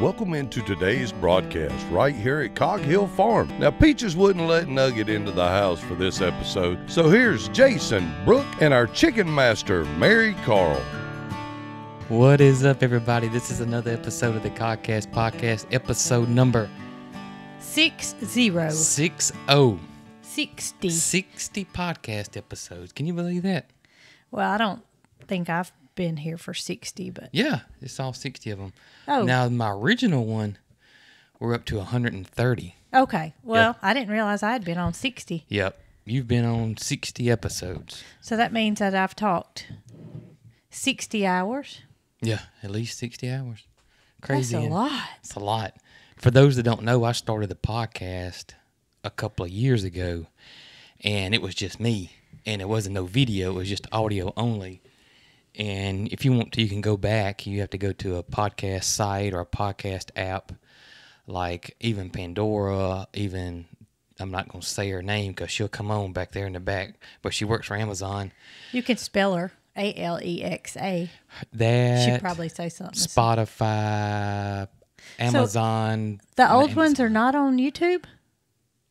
Welcome into today's broadcast right here at Cog Hill Farm. Now, Peaches wouldn't let Nugget into the house for this episode, so here's Jason, Brooke, and our chicken master, Marycarl. What is up, everybody? This is another episode of the Cogcast Podcast, episode number 60. 60 podcast episodes. Can you believe that? Well, I don't think I've been here for 60, but yeah, it's all 60 of them. Oh, now my original one, we're up to 130. Okay, well, yeah. I didn't realize I had been on 60. Yep, you've been on 60 episodes. So that means that I've talked 60 hours. Yeah, at least 60 hours. Crazy. That's a lot. It's a lot. For those that don't know, I started the podcast a couple of years ago, and it was just me, and it wasn't no video; it was just audio only. And if you want to, you can go back. You have to go to a podcast site or a podcast app, like even Pandora, even, I'm not going to say her name because she'll come on back there in the back, but she works for Amazon. You can spell her, Alexa. That. She'd probably say something. Spotify, Amazon. So the old ones are not on YouTube?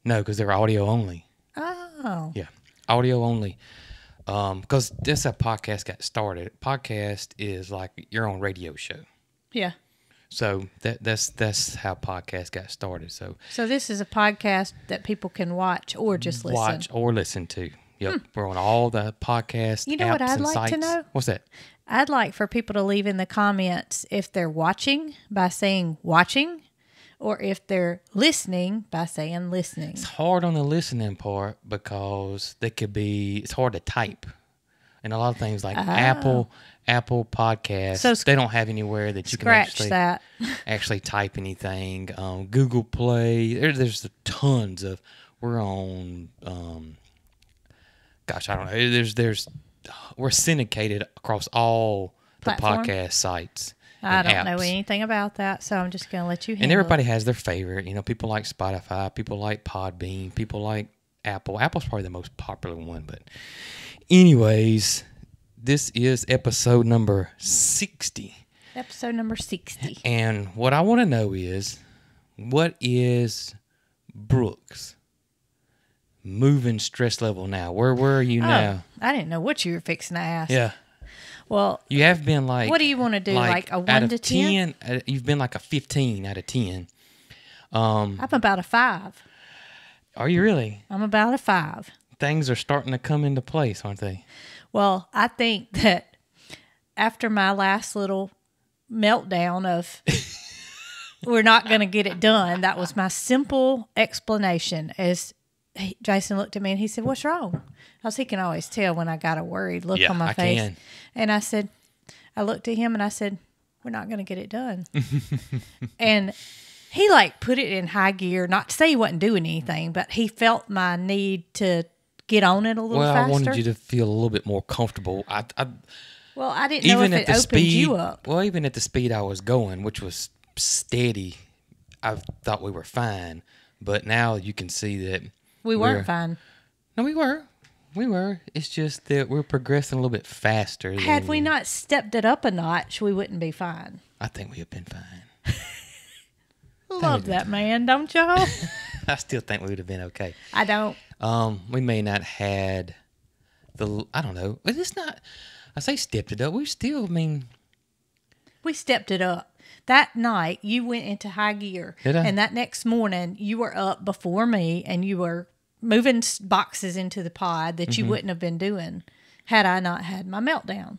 No, because they're audio only. Oh. Yeah, audio only. Because that's how podcast got started. Podcast is like your own radio show. Yeah. So that's how podcast got started. So this is a podcast that people can watch or just listen. Watch or listen to. Yep. We're on all the podcast. You know apps what I'd like sites. To know? What's that? I'd like for people to leave in the comments if they're watching by saying watching, or if they're listening by saying listening. It's hard on the listening part because they could be, it's hard to type. And a lot of things like Apple Podcasts, so they don't have anywhere that you can actually type anything. Google Play, there's tons of, we're on, gosh, I don't know. We're syndicated across all the podcast sites. I don't know anything about that, so I'm just going to let you handle it. And everybody has their favorite. You know, people like Spotify, people like Podbean, people like Apple. Apple's probably the most popular one. But anyways, this is episode number 60. Episode number 60. And what I want to know is, what is Brooke's moving stress level now? Where are you now? I didn't know what you were fixing to ask. Yeah. Well, you have been like, what do you want to do? Like a 1 to 10? You've been like a 15 out of 10. I'm about a 5. Are you really? I'm about a 5. Things are starting to come into place, aren't they? Well, I think that after my last little meltdown of we're not going to get it done, that was my simple explanation. As Jason looked at me and he said, "What's wrong?" Because he can always tell when I got a worried look on my face. Can. And I said, I looked at him and I said, "We're not going to get it done." And he like put it in high gear, not to say he wasn't doing anything, but he felt my need to get on it a little faster. Well, I wanted you to feel a little bit more comfortable. Well, I didn't know if it opened you up. Well, even at the speed I was going, which was steady, I thought we were fine. But now you can see that we weren't fine. No, we were. We were. It's just that we're progressing a little bit faster. Had we not stepped it up a notch, we wouldn't be fine. I think we have been fine. Love that man, don't y'all? I still think we would have been okay. I don't. We may not had the, I don't know. It's not, I say stepped it up. We still, I mean. We stepped it up. That night, you went into high gear. Did I? And that next morning, you were up before me, and you were moving boxes into the pod that you wouldn't have been doing had I not had my meltdown.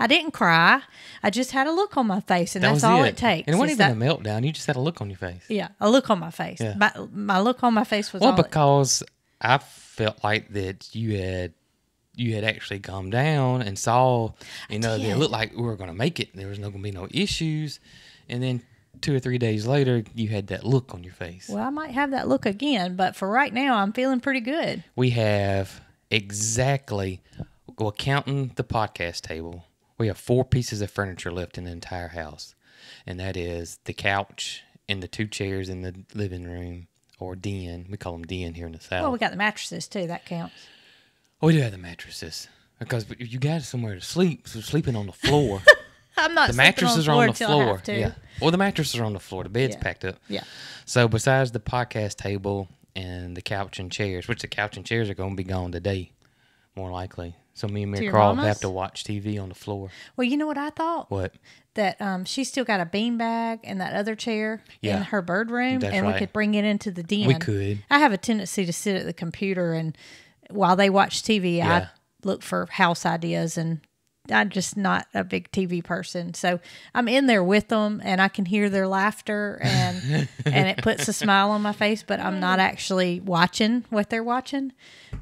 I didn't cry. I just had a look on my face, and that's all it takes. And it wasn't even a meltdown. You just had a look on your face. Yeah, a look on my face. Yeah. My look on my face was all. Well, because I felt like that you had actually calmed down and saw, you know, it looked like we were going to make it. There was not going to be no issues. And then 2 or 3 days later, you had that look on your face. Well, I might have that look again, but for right now, I'm feeling pretty good. We have exactly, well, counting the podcast table, we have 4 pieces of furniture left in the entire house, and that is the couch and the 2 chairs in the living room, or den. We call them den here in the South. Well, we got the mattresses, too. That counts. Oh, we do have the mattresses, because you got somewhere to sleep, so sleeping on the floor. I'm not sleeping on the floor. The mattresses are on the floor. Yeah. Well, the mattresses are on the floor. The bed's packed up. Yeah. So besides the podcast table and the couch and chairs, which the couch and chairs are going to be gone today, more likely. So me and Marycarl have to watch TV on the floor. Well, you know what I thought? What? That she's still got a beanbag and that other chair in her bird room. That's right. We could bring it into the den. We could. I have a tendency to sit at the computer, and while they watch TV, I look for house ideas, and I'm just not a big TV person. So I'm in there with them, and I can hear their laughter, and it puts a smile on my face, but I'm not actually watching what they're watching.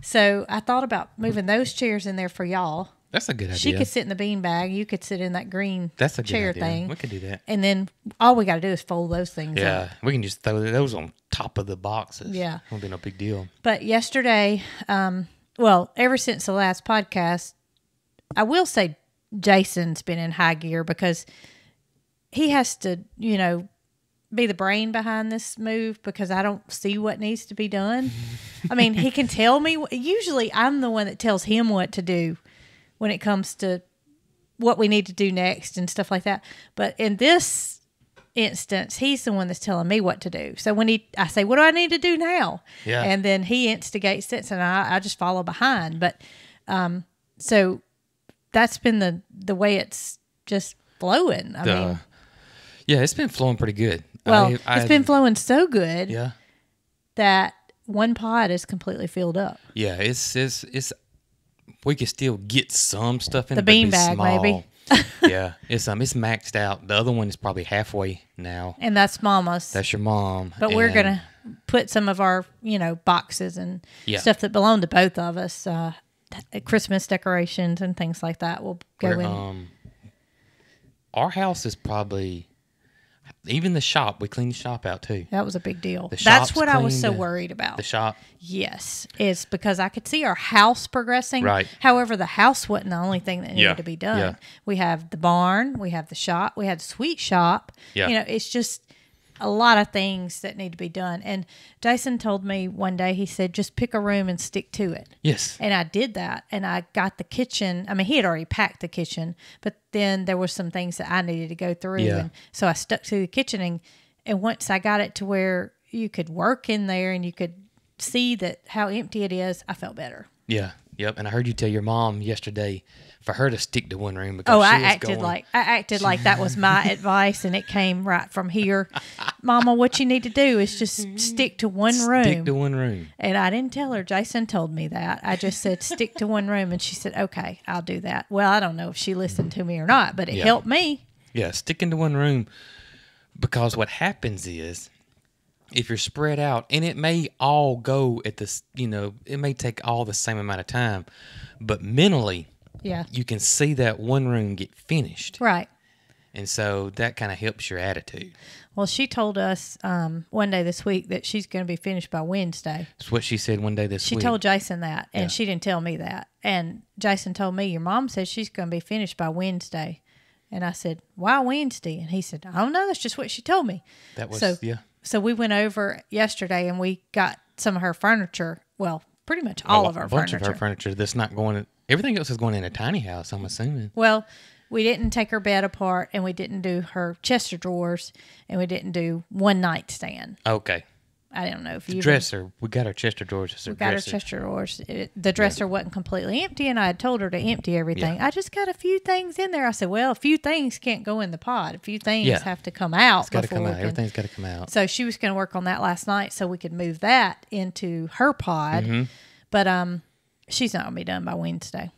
So I thought about moving those chairs in there for y'all. That's a good idea. She could sit in the beanbag. You could sit in that green chair thing. We could do that. And then all we got to do is fold those things up. We can just throw those on top of the boxes. Yeah. It won't be no big deal. But yesterday, well, ever since the last podcast, I will say Jason's been in high gear because he has to, you know, be the brain behind this move because I don't see what needs to be done. I mean, he can tell me. Usually I'm the one that tells him what to do when it comes to what we need to do next and stuff like that. But in this instance, he's the one that's telling me what to do. So when I say, what do I need to do now? Yeah. And then he instigates it, and I just follow behind. But so that's been the way it's just flowing. I mean, yeah, it's been flowing pretty good. Well, it's been flowing so good that one pod is completely filled up. Yeah, it's we could still get some stuff in the beanbag, maybe. Yeah, it's maxed out. The other one is probably halfway now. And that's Mama's. That's your mom. But we're gonna put some of our boxes and stuff that belong to both of us. Christmas decorations and things like that will go in. Our house is probably, even the shop, we cleaned the shop out too. That was a big deal. That's what I was so worried about. The shop? Yes. It's because I could see our house progressing. Right. However, the house wasn't the only thing that needed to be done. Yeah. We have the barn. We have the shop. We have the sweet shop. Yeah. You know, it's just a lot of things that need to be done. And Jason told me one day, he said, just pick a room and stick to it. Yes. And I did that. And I got the kitchen. I mean, he had already packed the kitchen, but then there were some things that I needed to go through. Yeah. And so I stuck to the kitchen. And once I got it to where you could work in there and you could see that how empty it is, I felt better. Yeah. Yep. And I heard you tell your mom yesterday for her to stick to one room because I acted like that was my advice, and it came right from here. Mama, what you need to do is just stick to one room. Stick to one room. And I didn't tell her. Jason told me that. I just said stick to one room, and she said, "Okay, I'll do that." Well, I don't know if she listened to me or not, but it helped me. Yeah, sticking to one room, because what happens is, if you're spread out, and it may all go at this, it may take all the same amount of time, but mentally, you can see that one room get finished. Right. And so that kind of helps your attitude. Well, she told us one day this week that she's going to be finished by Wednesday. That's what she said one day this week. She told Jason that, and she didn't tell me that. And Jason told me, your mom says she's going to be finished by Wednesday. And I said, why Wednesday? And he said, I don't know. That's just what she told me. That was, So we went over yesterday, and we got some of her furniture. Well, pretty much all of our furniture. A bunch of her furniture that's not going in. Everything else is going in a tiny house, I'm assuming. Well, we didn't take her bed apart, and we didn't do her chest of drawers, and we didn't do one nightstand. Okay. I don't know if you... dresser. We got our chest of drawers. We got our chest of drawers. The dresser wasn't completely empty, and I had told her to empty everything. Yeah. I just got a few things in there. I said, well, a few things can't go in the pod. A few things have to come out. It's got to come out. Everything's got to come out. So she was going to work on that last night so we could move that into her pod. Mm-hmm. But she's not going to be done by Wednesday.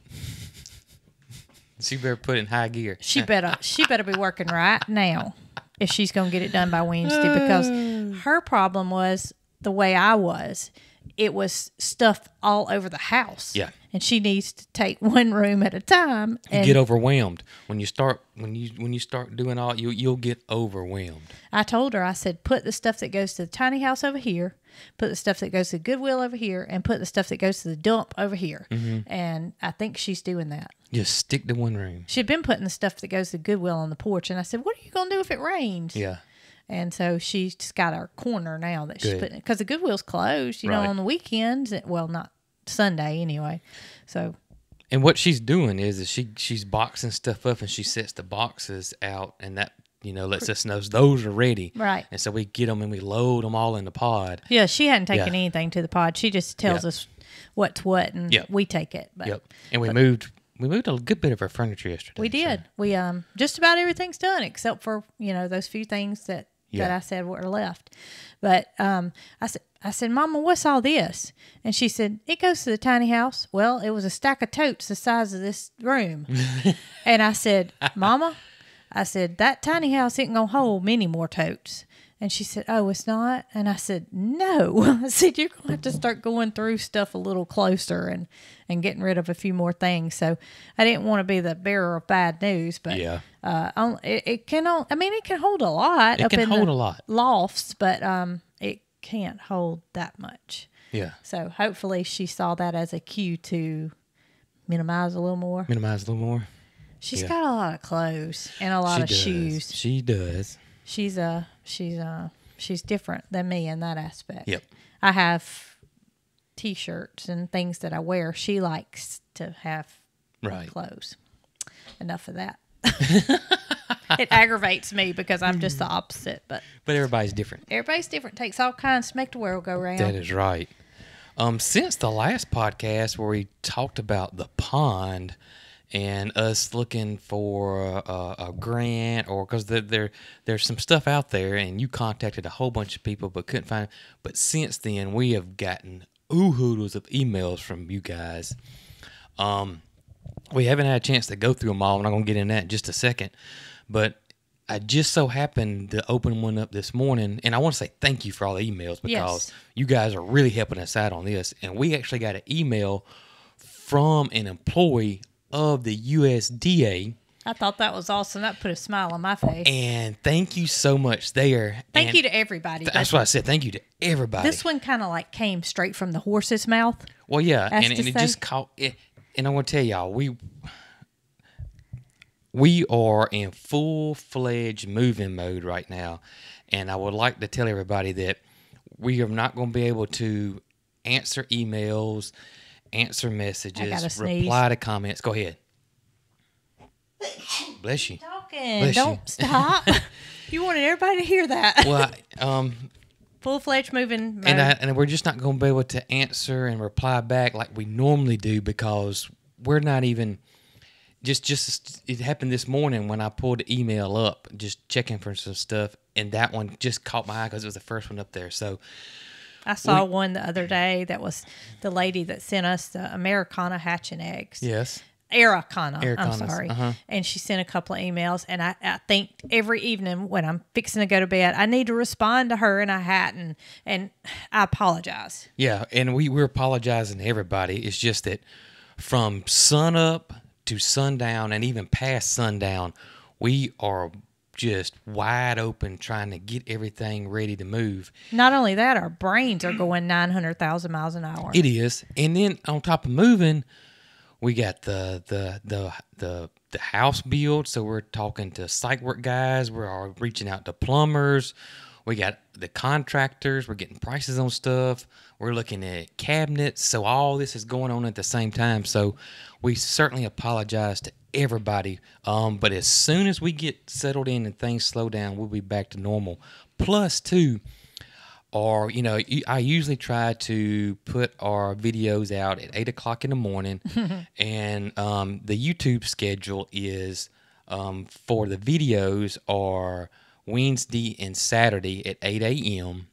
She better put in high gear. She better be working right now if she's going to get it done by Wednesday, because her problem was the way I was. It was stuff all over the house. Yeah. And she needs to take one room at a time. And you get overwhelmed when you start doing all. You'll get overwhelmed. I told her, I said, put the stuff that goes to the tiny house over here, put the stuff that goes to Goodwill over here, and put the stuff that goes to the dump over here. Mm-hmm. And I think she's doing that. Just stick to one room. She'd been putting the stuff that goes to Goodwill on the porch, and I said, what are you gonna do if it rains? Yeah. And so she's just got our corner now that she's putting, because the Goodwill's closed, on the weekends. Well, not Sunday anyway. So, and what she's doing is she's boxing stuff up, and she sets the boxes out, and that you know, lets us know those are ready. Right. And so we get them and we load them all in the pod. Yeah, she hadn't taken anything to the pod. She just tells us what's what, and we take it. But, and we moved a good bit of our furniture yesterday. We did. So. We just about everything's done except for, you know, those few things that that I said were left. But I said, Mama, what's all this? And she said, it goes to the tiny house. Well, it was a stack of totes the size of this room. And I said, Mama, I said, that tiny house isn't going to hold many more totes. And she said, oh, it's not? And I said, no. I said, you're going to have to start going through stuff a little closer and getting rid of a few more things. So I didn't want to be the bearer of bad news, but it can hold a lot. It can hold a lot. Lofts, but it can't hold that much. Yeah. So hopefully she saw that as a cue to minimize a little more. Minimize a little more. She's got a lot of clothes and a lot of shoes. She does. She's different than me in that aspect. Yep. I have T-shirts and things that I wear. She likes to have clothes. Enough of that. It aggravates me because I'm just the opposite. But everybody's different. Everybody's different. Takes all kinds to make the world go round. That is right. Since the last podcast where we talked about the pond. And us looking for a grant, or because there's some stuff out there, and you contacted a whole bunch of people but couldn't find it. But since then, we have gotten ooh-hoodles of emails from you guys. We haven't had a chance to go through them all, and I'm going to get in that in just a second. But I just so happened to open one up this morning, and I want to say thank you for all the emails because you guys are really helping us out on this. And we actually got an email from an employee of the USDA. I thought that was awesome. That put a smile on my face. And thank you so much there. Thank you to everybody. That's what I said. Thank you to everybody. This one kind of like came straight from the horse's mouth. Well, yeah. And it just caught it. And I want to tell y'all, we are in full-fledged moving mode right now. And I would like to tell everybody that we are not going to be able to answer emails, answer messages, reply to comments. Go ahead. Bless you. Talking. Bless Don't you. Stop. You wanted everybody to hear that. Well, full-fledged moving mode. And we're just not going to be able to answer and reply back like we normally do because we're not even. Just it happened this morning when I pulled the email up, just checking for some stuff, and that one just caught my eye because it was the first one up there. So. I saw one the other day that was the lady that sent us the Americana hatching eggs. Yes. Araucana, I'm sorry. And she sent a couple of emails, and I think every evening when I'm fixing to go to bed, I need to respond to her, and I hadn't, and I apologize. Yeah, and we're apologizing to everybody. It's just that from sunup to sundown and even past sundown, we are just wide open trying to get everything ready to move. Not only that, our brains are going 900,000 miles an hour. It is. And then on top of moving, we got the house build, so we're talking to site work guys, we're reaching out to plumbers, we got the contractors, we're getting prices on stuff, we're looking at cabinets, so all this is going on at the same time. So we certainly apologize to everybody, but as soon as we get settled in and things slow down, we'll be back to normal. Plus two, or you know, I usually try to put our videos out at 8 o'clock in the morning, and the YouTube schedule is for the videos are Wednesday and Saturday at 8 a.m.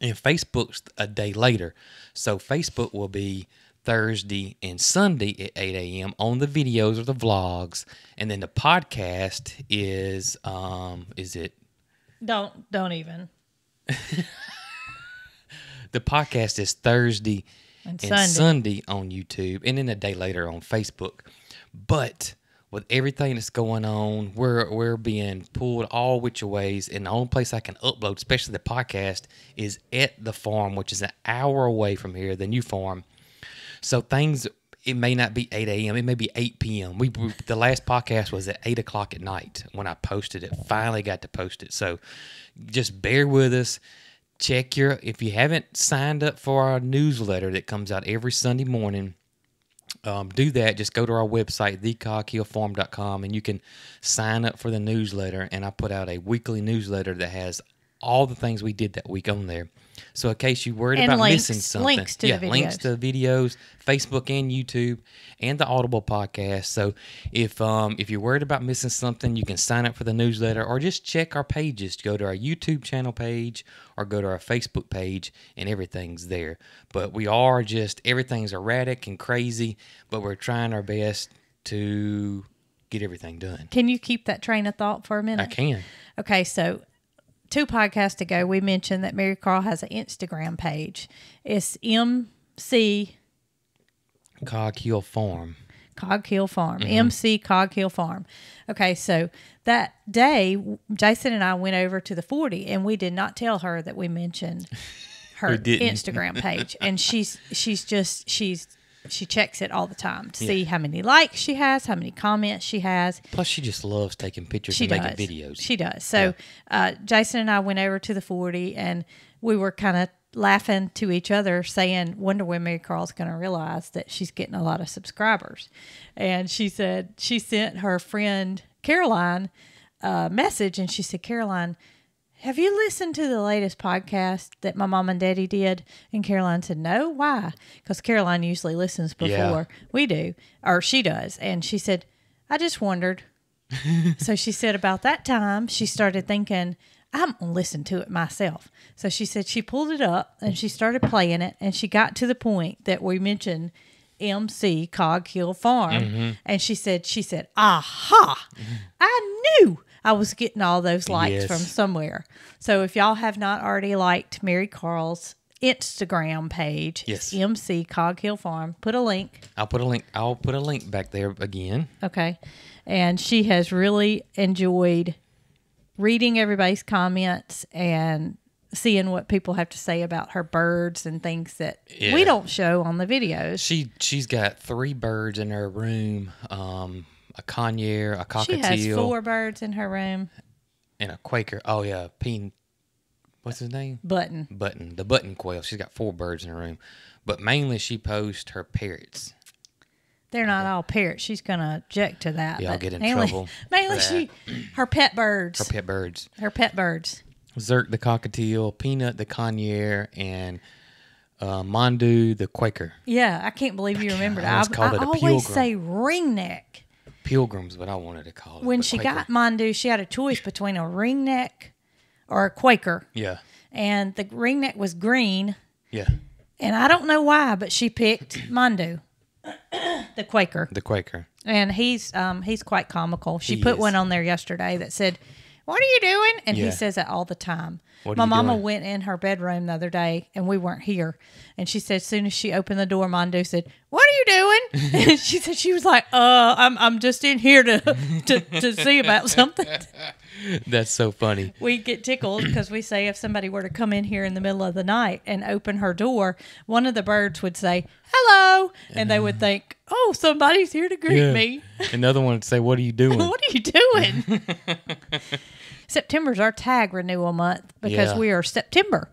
and Facebook's a day later, so Facebook will be Thursday and Sunday at 8 a.m. on the videos or the vlogs, and then the podcast is it? Don't even. The podcast is Thursday and Sunday on YouTube, and then a day later on Facebook. But with everything that's going on, we're being pulled all which ways, and the only place I can upload, especially the podcast, is at the farm, which is an hour away from here, the new farm. So things, it may not be 8 a.m., it may be 8 p.m. The last podcast was at 8 o'clock at night when I posted it, finally got to post it. So just bear with us. Check if you haven't signed up for our newsletter that comes out every Sunday morning, do that, just go to our website, thecoghillfarm.com, and you can sign up for the newsletter. And I put out a weekly newsletter that has all the things we did that week on there. So in case you're worried about missing something, links to the videos, Facebook and YouTube, and the Audible podcast. So if you're worried about missing something, you can sign up for the newsletter or just check our pages. Go to our YouTube channel page or go to our Facebook page, and everything's there. But we are just, everything's erratic and crazy, but we're trying our best to get everything done. Can you keep that train of thought for a minute? I can. Okay, so 2 podcasts ago, we mentioned that Marycarl has an Instagram page. It's MC Cog Hill Farm. Cog Hill Farm. Mm-hmm. MC Cog Hill Farm. Okay, so that day, Jason and I went over to the 40, and we did not tell her that we mentioned her Instagram page. And she checks it all the time to see how many likes she has, how many comments she has. Plus, she just loves taking pictures and making videos. She does. So Jason and I went over to the 40, and we were kind of laughing to each other, saying, wonder when Marycarl's going to realize that she's getting a lot of subscribers. And she said she sent her friend Caroline a message, and she said, Caroline, have you listened to the latest podcast that my mom and daddy did? And Caroline said, no, why? Because Caroline usually listens before we do, or she does. And she said, I just wondered. So she said about that time, she started thinking, I'm going to listen to it myself. So she said she pulled it up and she started playing it, and she got to the point that we mentioned MC Cog Hill Farm. Mm-hmm. And she said, aha, I knew I was getting all those likes from somewhere. So if y'all have not already liked Marycarl's Instagram page, MC Cog Hill Farm, put a link. I'll put a link back there again. Okay. And she has really enjoyed reading everybody's comments and seeing what people have to say about her birds and things that we don't show on the videos. She's got 3 birds in her room. A conure, a cockatiel. She has 4 birds in her room. And a quaker. Oh, yeah. What's his name? Button. Button. The button quail. She's got 4 birds in her room. But mainly she posts her parrots. They're not all parrots. She's going to object to that. Yeah, I'll get in trouble. Mainly her pet birds. Zerk the cockatiel, Peanut the conure, and Mondu the quaker. Yeah, I can't believe you remembered. I always say ringneck. Pilgrims, but I wanted to call it. When she got Mondu, she had a choice between a ringneck or a quaker. Yeah. And the ringneck was green. Yeah. And I don't know why, but she picked Mondu, the quaker. And he's quite comical. She put one on there yesterday that said, what are you doing? And he says that all the time. My mama went in her bedroom the other day, and we weren't here. And she said, as soon as she opened the door, Mondu said, what are you doing? And she said, she was like, I'm just in here to see about something. That's so funny. We get tickled because we say if somebody were to come in here in the middle of the night and open her door, one of the birds would say, hello. And they would think, oh, somebody's here to greet me. Another one would say, what are you doing? What are you doing? September's our tag renewal month because we are September.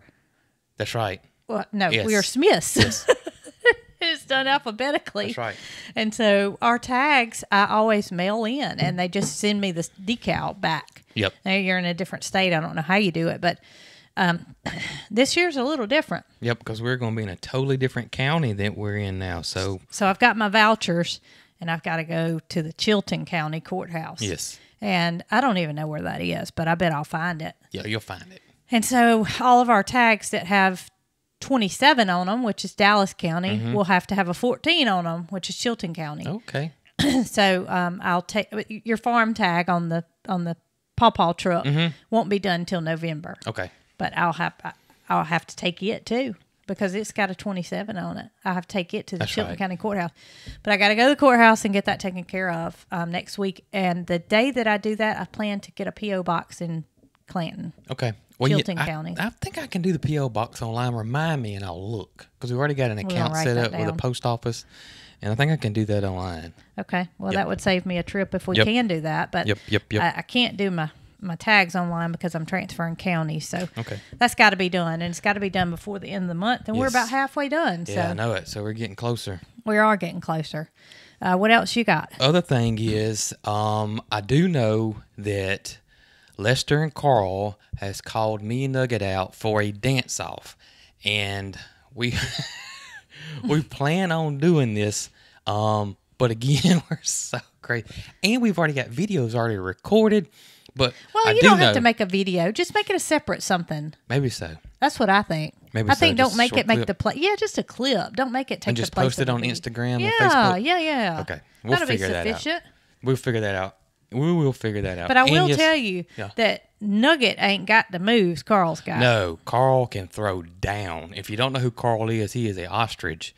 That's right. Well, no, we are Smiths. Yes. It's done alphabetically. That's right. And so our tags, I always mail in, and they just send me this decal back. Yep. Now you're in a different state. I don't know how you do it, but this year's a little different. Yep, because we're going to be in a totally different county than we're in now. So I've got my vouchers, and I've got to go to the Chilton County courthouse. Yes. And I don't even know where that is, but I bet I'll find it. Yeah, you'll find it. And so all of our tags that have 27 on them, which is Dallas County, will have to have a 14 on them, which is Chilton County. Okay. So I'll take your farm tag on the pawpaw truck won't be done till November. Okay. But I'll have to take it too, because it's got a 27 on it. I have to take it to the Chilton County Courthouse. But I got to go to the courthouse and get that taken care of next week. And the day that I do that, I plan to get a P.O. box in Clanton. Okay. Well, Chilton County. I think I can do the P.O. box online. Remind me and I'll look. Because we've already got an account set up with a post office. And I think I can do that online. Okay. Well, that would save me a trip if we can do that. But I can't do my my tags online because I'm transferring counties. So that's got to be done, and it's got to be done before the end of the month. And we're about halfway done. Yeah, I know it. So we're getting closer. We are getting closer. What else you got? Other thing is, I do know that Lester and Carl has called me and Nugget out for a dance off, and we plan on doing this. But again, we're so crazy, and we've already got videos already recorded. But well, you don't have to make a video; just make it a separate something. Maybe so. That's what I think. Maybe I think don't make it make the play. Yeah, just a clip. Don't make it take and just the post it on Instagram. Yeah, and Facebook. Yeah. Okay, we'll figure that out. We'll figure that out. We will figure that out. But I will tell you that Nugget ain't got the moves Carl's got. No, Carl can throw down. If you don't know who Carl is, he is an ostrich.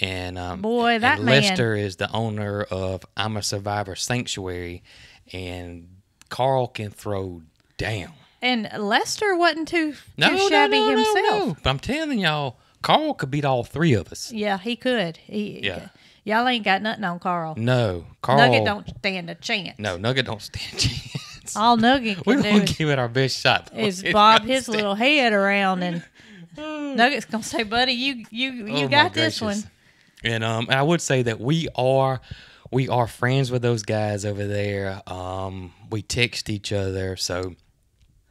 And boy, that man. Lester is the owner of I'm a Survivor Sanctuary, and Carl can throw down. And Lester wasn't too shabby himself. No. But I'm telling y'all, Carl could beat all three of us. Yeah, he could. Y'all ain't got nothing on Carl. No, Carl. Nugget don't stand a chance. No, Nugget don't stand a chance. All Nugget can do is give it our best shot. Is bob his little head around, and Nugget's gonna say, "Buddy, you got this one." And I would say that we are friends with those guys over there. We text each other, so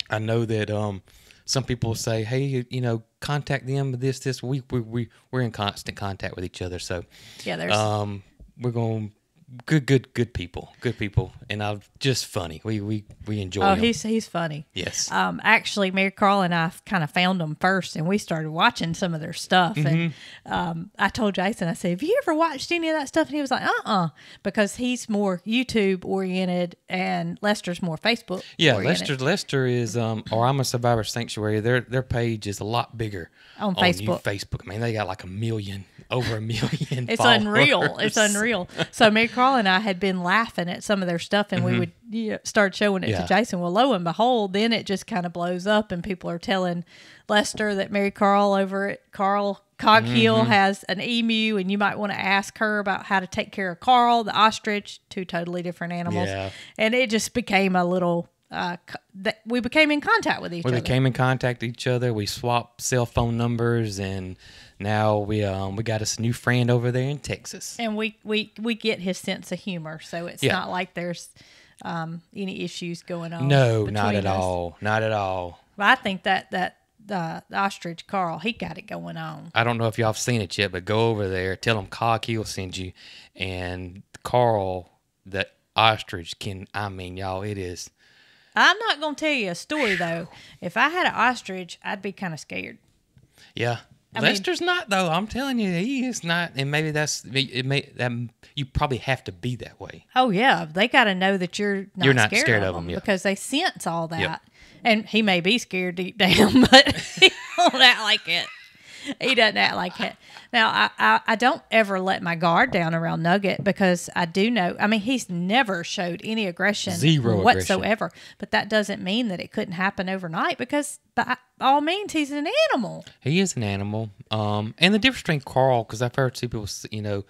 I know that some people say, "Hey, you know, contact them this week." We're in constant contact with each other, so yeah, there's we're going good people, and I'm just funny. We enjoy. Oh, he's funny. Yes. Actually, Marycarl and I kind of found them first, and we started watching some of their stuff. Mm-hmm. And I told Jason, I said, "Have you ever watched any of that stuff?" And he was like, because he's more YouTube oriented, and Lester's more Facebook. Yeah, oriented. Lester is or I'm a Survivor Sanctuary. Their page is a lot bigger on Facebook. I mean, they got like over a million. It's followers. Unreal. It's unreal. So Carl and I had been laughing at some of their stuff, and we would start showing it to Jason. Well, lo and behold, then it just kind of blows up, and people are telling Lester that Marycarl over at Cog Hill has an emu, and you might want to ask her about how to take care of Carl, the ostrich, two totally different animals. Yeah. And it just became a little... we became in contact with each other. We became in contact with each other. We swapped cell phone numbers, and now we got us a new friend over there in Texas. And we get his sense of humor, so it's not like there's any issues going on. No, not at all. Not at all. But I think that the ostrich Carl, he got it going on. I don't know if y'all have seen it yet, but go over there, tell him Cog Hill send you, and Carl, the ostrich y'all, it is. I'm not going to tell you a story, though. If I had an ostrich, I'd be kind of scared. Yeah. Lester's not, though. I'm telling you, he is not. And maybe you probably have to be that way. Oh, yeah. They got to know that you're not scared of them. Because they sense all that. Yep. And he may be scared deep down, but he don't act like it. He doesn't act like it. Now, I don't ever let my guard down around Nugget, because I do know, I mean, he's never showed any aggression whatsoever. But that doesn't mean that it couldn't happen overnight, because by all means, he's an animal. He is an animal. And the difference between Carl, because I've heard two people, you know,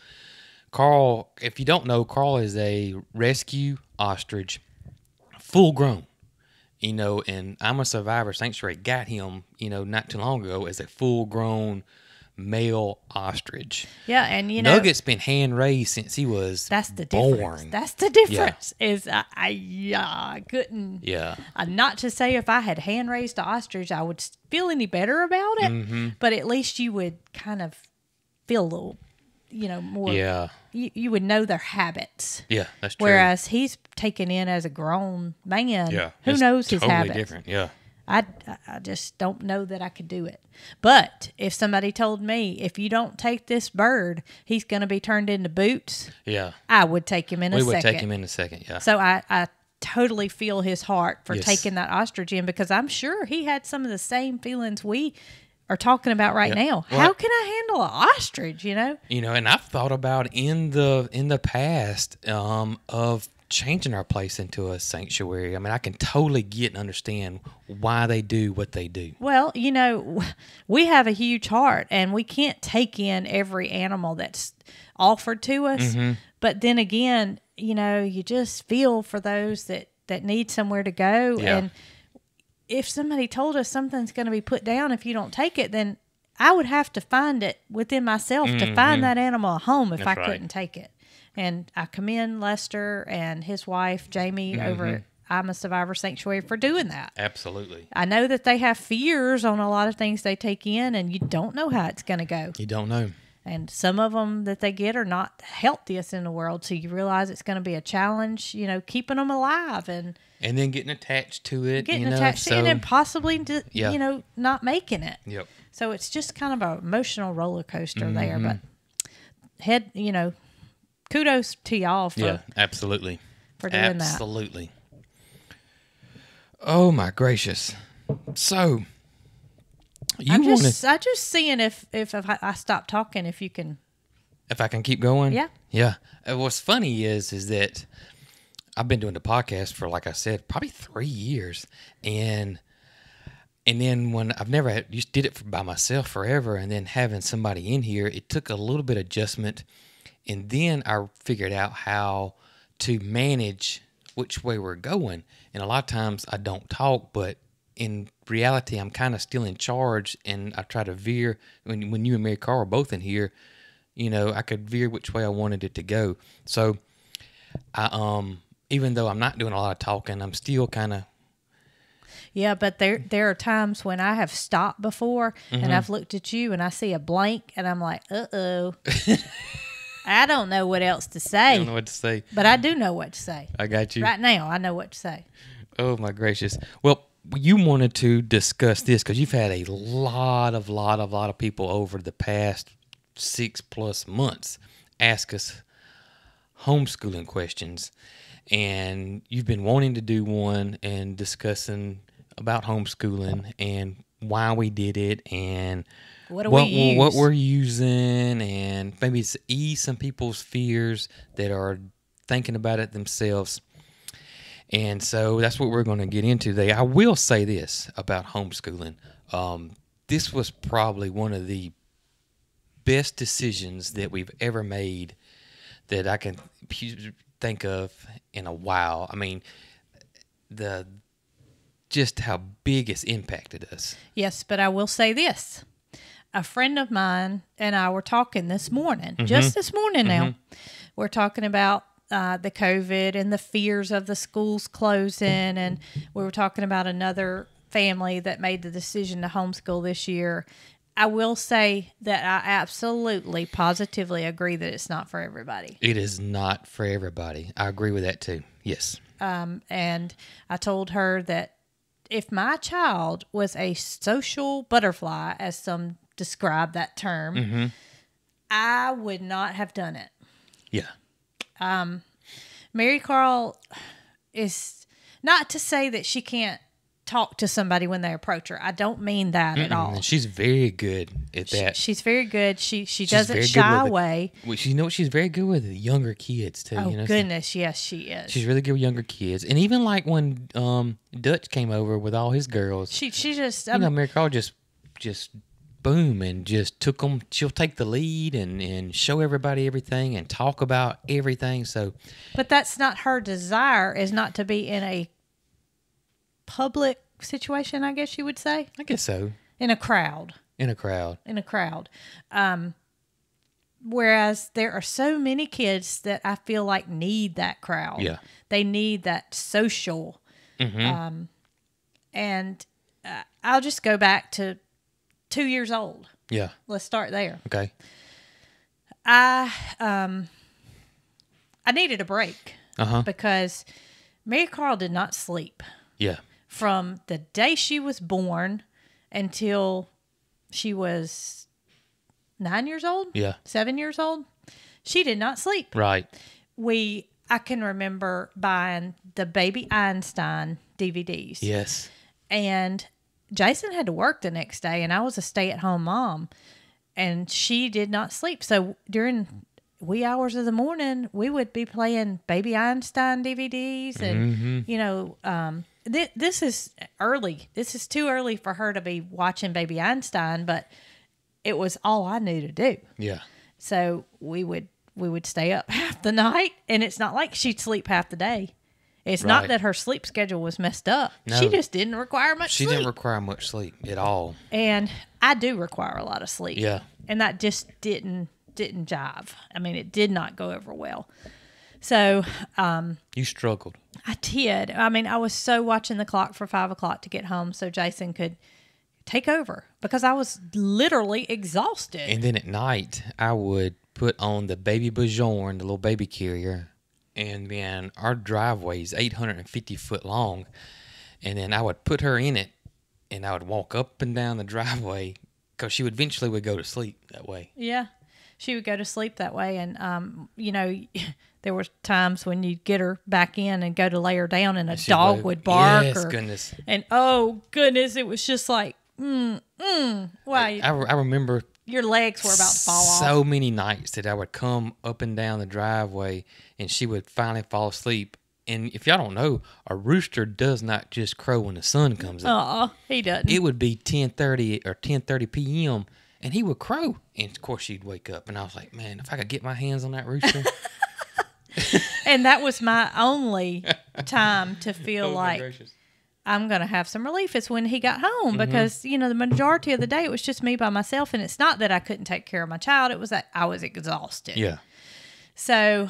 Carl, if you don't know, Carl is a rescue ostrich, full grown. You know, and I'm a Survivor Sanctuary got him, you know, not too long ago as a full-grown male ostrich. Yeah, and you know... Nugget's been hand-raised since he was born. That's the difference. Is I couldn't... Yeah. Not to say if I had hand-raised an ostrich, I would feel any better about it, but at least you would kind of feel a little... You know, more. Yeah. You would know their habits. Yeah, that's true. Whereas he's taken in as a grown man. Yeah, who knows his habits? Totally different. Yeah. I just don't know that I could do it. But if somebody told me, if you don't take this bird, he's going to be turned into boots. Yeah. I would take him in a second. We would take him in a second. Yeah. So I totally feel his heart for taking that ostrich in, because I'm sure he had some of the same feelings we are talking about right now. Well, how can I handle an ostrich, you know? You know, and I've thought about in the past of changing our place into a sanctuary. I mean, I can totally get and understand why they do what they do. Well, you know, we have a huge heart, and we can't take in every animal that's offered to us. But then again, you know, you just feel for those that that need somewhere to go. Yeah. And if somebody told us something's going to be put down if you don't take it, then I would have to find it within myself to find that animal a home if I couldn't take it. And I commend Lester and his wife, Jamie, over at I'm a Survivor Sanctuary for doing that. Absolutely. I know that they have fears on a lot of things they take in, and you don't know how it's going to go. You don't know. And some of them that they get are not the healthiest in the world, so you realize it's going to be a challenge, you know, keeping them alive. And then getting attached to it. Getting attached to it and possibly, you know, not making it. Yep. So it's just kind of an emotional roller coaster there. But, you know, kudos to y'all for, for doing that. Oh, my gracious. So, I'm just seeing if I stop talking, if you can. If I can keep going? Yeah. Yeah. What's funny is that I've been doing the podcast for, like I said, probably 3 years. And then when I've never had, just did it by myself forever. And then having somebody in here, it took a little bit of adjustment. And then I figured out how to manage which way we're going. And a lot of times I don't talk, but in reality, I'm kind of still in charge, and I try to veer. When you and Marycarl are both in here, you know, I could veer which way I wanted it to go. So, even though I'm not doing a lot of talking, I'm still kind of... Yeah, but there are times when I have stopped before, and I've looked at you, and I see a blank, and I'm like, uh-oh. I don't know what else to say. I don't know what to say. But I do know what to say. I got you. Right now, I know what to say. Oh, my gracious. Well, you wanted to discuss this because you've had a lot of people over the past 6+ months ask us homeschooling questions. And you've been wanting to do one and discussing about homeschooling and why we did it and... What we're using, and maybe it's ease some people's fears that are thinking about it themselves. And so that's what we're going to get into today. I will say this about homeschooling. This was probably one of the best decisions that we've ever made that I can think of in a while. I mean, just how big it's impacted us. Yes, but I will say this. A friend of mine and I were talking this morning, just this morning now. We're talking about the COVID and the fears of the schools closing. And we were talking about another family that made the decision to homeschool this year. I will say that I absolutely, positively agree that it's not for everybody. It is not for everybody. I agree with that too. Yes. And I told her that if my child was a social butterfly, as some describe that term, I would not have done it. Yeah. Marycarl is not to say that she can't talk to somebody when they approach her. I don't mean that at all. She's very good at that. She's very good. She's doesn't shy away. Well, she's very good with the younger kids too. Oh, you know, goodness, yes, she is. She's really good with younger kids, and even like when Dutch came over with all his girls, she just Marycarl just. Boom, and just took them. She'll take the lead and show everybody everything and talk about everything. So, but that's not her desire, is not to be in a public situation, I guess you would say. I guess so. In a crowd. In a crowd. In a crowd. Whereas there are so many kids that I feel like need that crowd. Yeah. They need that social. And I'll just go back to 2 years old. Yeah. Let's start there. Okay. I needed a break because Marycarl did not sleep. Yeah. From the day she was born until she was 9 years old. Yeah. 7 years old. She did not sleep. Right. I can remember buying the Baby Einstein DVDs. Yes. And Jason had to work the next day, and I was a stay-at-home mom, and she did not sleep. So during wee hours of the morning, we would be playing Baby Einstein DVDs, and you know, this is early. This is too early for her to be watching Baby Einstein, but it was all I knew to do. Yeah. So we would stay up half the night, and it's not like she'd sleep half the day. It's right. Not that her sleep schedule was messed up. No. She just didn't require much sleep. She didn't require much sleep at all. And I do require a lot of sleep. Yeah. And that just didn't jive. I mean, it did not go over well. So, you struggled. I did. I mean, I was so watching the clock for 5 o'clock to get home so Jason could take over because I was literally exhausted. And then at night, I would put on the baby Bajorn, the little baby carrier, and then our driveway is 850 foot long. And then I would put her in it and I would walk up and down the driveway because she would eventually would go to sleep that way. Yeah. She would go to sleep that way. And, you know, there were times when you'd get her back in and go to lay her down and a dog would bark. Yes, or, goodness. And, oh, goodness, it was just like, why? I remember. Your legs were about to fall off. So many nights that I would come up and down the driveway and she would finally fall asleep. And if y'all don't know, a rooster does not just crow when the sun comes up. He doesn't. It would be 10:30 or 10:30 p.m., and he would crow. And, of course, she'd wake up. And I was like, man, if I could get my hands on that rooster. And that was my only time to feel like I'm going to have some relief. It's when he got home because, you know, the majority of the day it was just me by myself. And it's not that I couldn't take care of my child. It was that I was exhausted. Yeah. So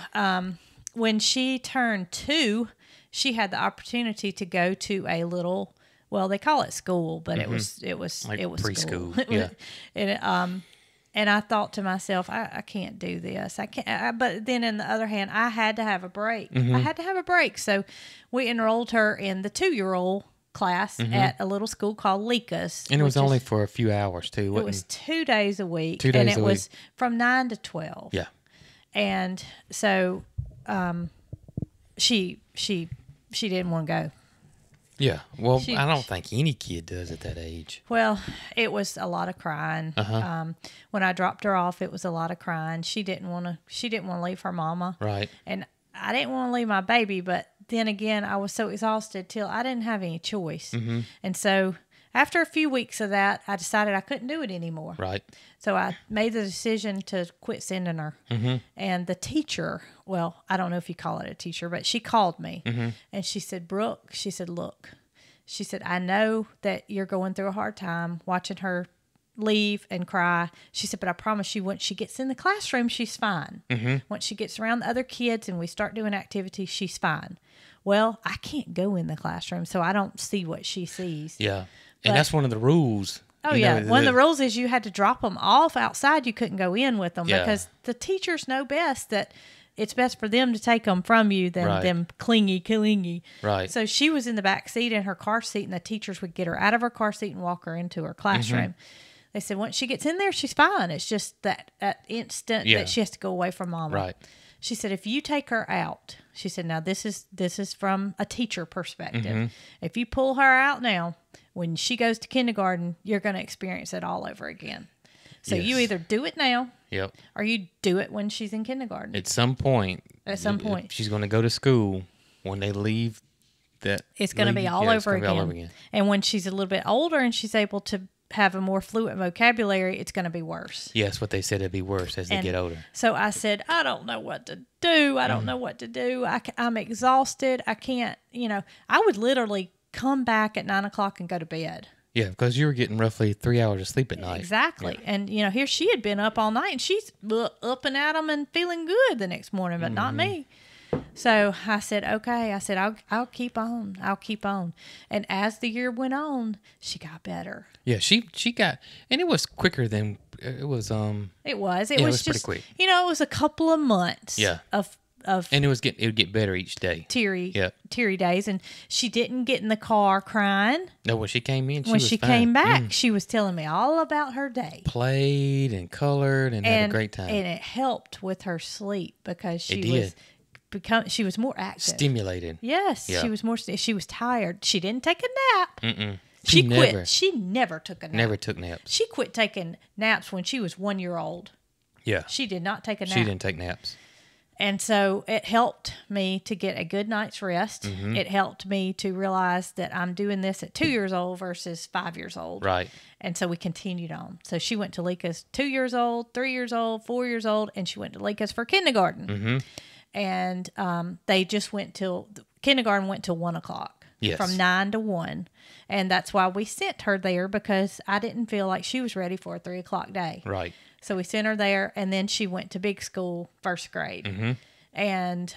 when she turned 2, she had the opportunity to go to a little... Well, they call it school, but it was like it was preschool. School. Yeah. And I thought to myself, I can't do this. I can't. But then, on the other hand, I had to have a break. I had to have a break. So we enrolled her in the 2-year-old class at a little school called Lekas, and it was only for a few hours too. It was 2 days a week, and it was from 9 to 12. Yeah. And so, she didn't want to go. Yeah, well, I don't think any kid does at that age. Well, it was a lot of crying. When I dropped her off, it was a lot of crying. She didn't want to leave her mama. Right. And I didn't want to leave my baby, but then again, I was so exhausted till I didn't have any choice. And so after a few weeks of that, I decided I couldn't do it anymore. Right. So I made the decision to quit sending her. And the teacher, well, I don't know if you call it a teacher, but she called me and she said, Brooke, she said, look, she said, I know that you're going through a hard time watching her leave and cry. She said, but I promise you, once she gets in the classroom, she's fine. Once she gets around the other kids and we start doing activities, she's fine. Well, I can't go in the classroom, so I don't see what she sees. Yeah. But, and that's one of the rules. Oh, yeah. One of the rules is you had to drop them off outside. You couldn't go in with them because the teachers know best that it's best for them to take them from you than them clingy. Right. So she was in the back seat in her car seat, and the teachers would get her out of her car seat and walk her into her classroom. They said once she gets in there, she's fine. It's just that instant that she has to go away from mama. Right. She said, if you take her out, she said, now this is from a teacher perspective. If you pull her out now, when she goes to kindergarten, you're going to experience it all over again. So you either do it now or you do it when she's in kindergarten. At some point. At some point. She's going to go to school. When they leave that. It's going to be all over again. And when she's a little bit older and she's able to have a more fluent vocabulary, it's going to be worse. Yes, what they said, it'd be worse as they get older. So I said, I don't know what to do. I don't know what to do. I'm exhausted. I can't, you know, I would literally come back at 9 o'clock and go to bed. Yeah, because you were getting roughly 3 hours of sleep at night. Exactly. Yeah. And, you know, here she had been up all night and she's up and at 'em and feeling good the next morning, but not me. So I said, okay. I said, I'll keep on. I'll keep on. And as the year went on, she got better. Yeah, she got, and it was quicker than it was. It was just pretty quick. You know, it was a couple of months. Yeah. And it would get better each day. Teary days, and she didn't get in the car crying. No, when she came in, when she came back, she was telling me all about her day. Played and colored and had a great time. And it helped with her sleep because she was more active, stimulated. Yes, yeah. She was more. She was tired. She didn't take a nap. She quit. She never took a nap. Never took naps. She quit taking naps when she was 1 year old. Yeah, she did not take a nap. She didn't take naps, and so it helped me to get a good night's rest. It helped me to realize that I'm doing this at 2 years old versus 5 years old. Right, and so we continued on. So she went to Lekas 2 years old, 3 years old, 4 years old, and she went to Lekas for kindergarten. And they just went till kindergarten went till 1 o'clock. Yes. From 9 to 1. And that's why we sent her there, because I didn't feel like she was ready for a 3 o'clock day. Right. So we sent her there, and then she went to big school, first grade. Mm-hmm. And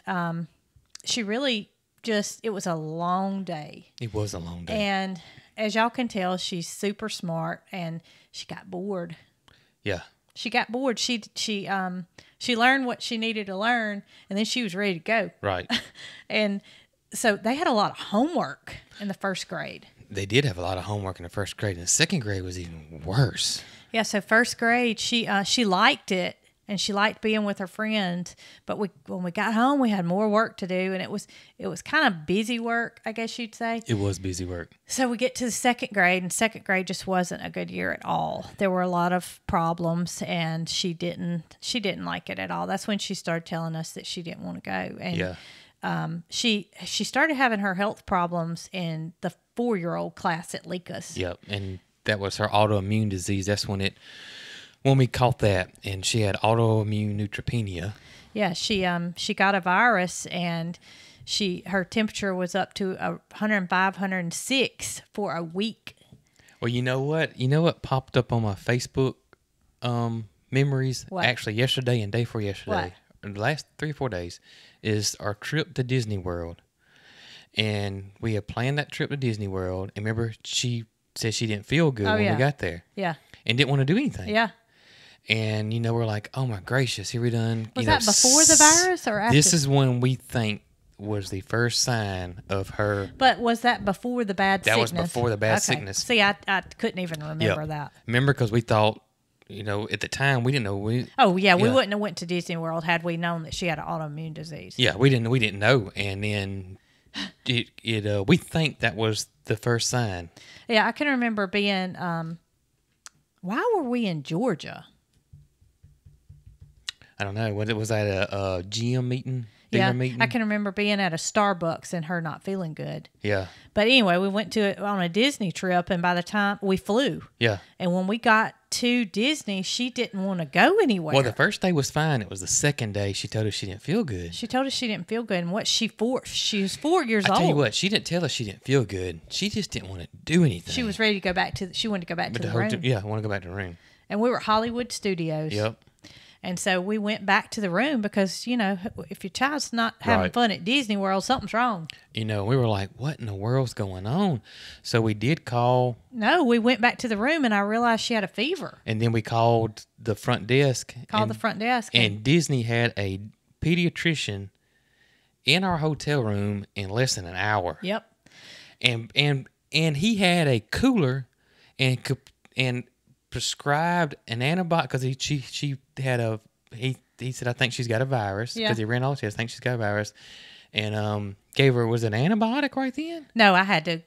she really just, it was a long day. It was a long day. And as y'all can tell, she's super smart, and she got bored. Yeah. She got bored. She learned what she needed to learn, and then she was ready to go. Right. And so they had a lot of homework in the first grade. They did have a lot of homework in the first grade, and the second grade was even worse. Yeah, so first grade, she liked it, and she liked being with her friends. But when we got home, we had more work to do, and it was kind of busy work, I guess you'd say. It was busy work. So we get to the second grade, and second grade just wasn't a good year at all. There were a lot of problems, and she didn't like it at all. That's when she started telling us that she didn't want to go. And yeah. She started having her health problems in the 4-year-old class at Lekas. Yep, and that was her autoimmune disease. That's when we caught that, and she had autoimmune neutropenia. Yeah, she got a virus, and her temperature was up to 105, 106 for a week. Well, you know what? You know what popped up on my Facebook memories? What? Actually, yesterday and day before yesterday. What? The last 3 or 4 days. Is our trip to Disney World. And we had planned that trip to Disney World. And remember, she said she didn't feel good when we got there. Yeah. And didn't want to do anything. Yeah. And, you know, we're like, oh, my gracious, here we done. Was that before the virus or after? This is when we think was the first sign of her. But was that before the bad sickness? That was before the bad sickness. See, I couldn't even remember that. Remember, because we thought, you know, at the time, we didn't know. We wouldn't have went to Disney World had we known that she had an autoimmune disease. Yeah, we didn't know. And then we think that was the first sign. Yeah, I can remember being, why were we in Georgia? I don't know. Was that a GM meeting? Yeah, I can remember being at a Starbucks and her not feeling good. Yeah. But anyway, we went to it on a Disney trip, and by the time we flew. Yeah. And when we got to Disney, she didn't want to go anywhere. Well, the first day was fine. It was the second day she told us she didn't feel good. She told us she didn't feel good. And what she was 4 years old. I tell you what, she didn't tell us she didn't feel good. She just didn't want to do anything. She was ready to go back to, she wanted to go back to the room. Yeah, I want to go back to the room. And we were at Hollywood Studios. Yep. And so we went back to the room because, you know, if your child's not having fun at Disney World, something's wrong. You know, we were like, what in the world's going on? So we did call. No, we went back to the room, and I realized she had a fever. And then we called the front desk. And Disney had a pediatrician in our hotel room in less than an hour. Yep. And he had a cooler and prescribed an antibiotic because he said, I think she's got a virus, because he ran all the tests. I think she's got a virus, and gave her, was it an antibiotic right then? No, I had to,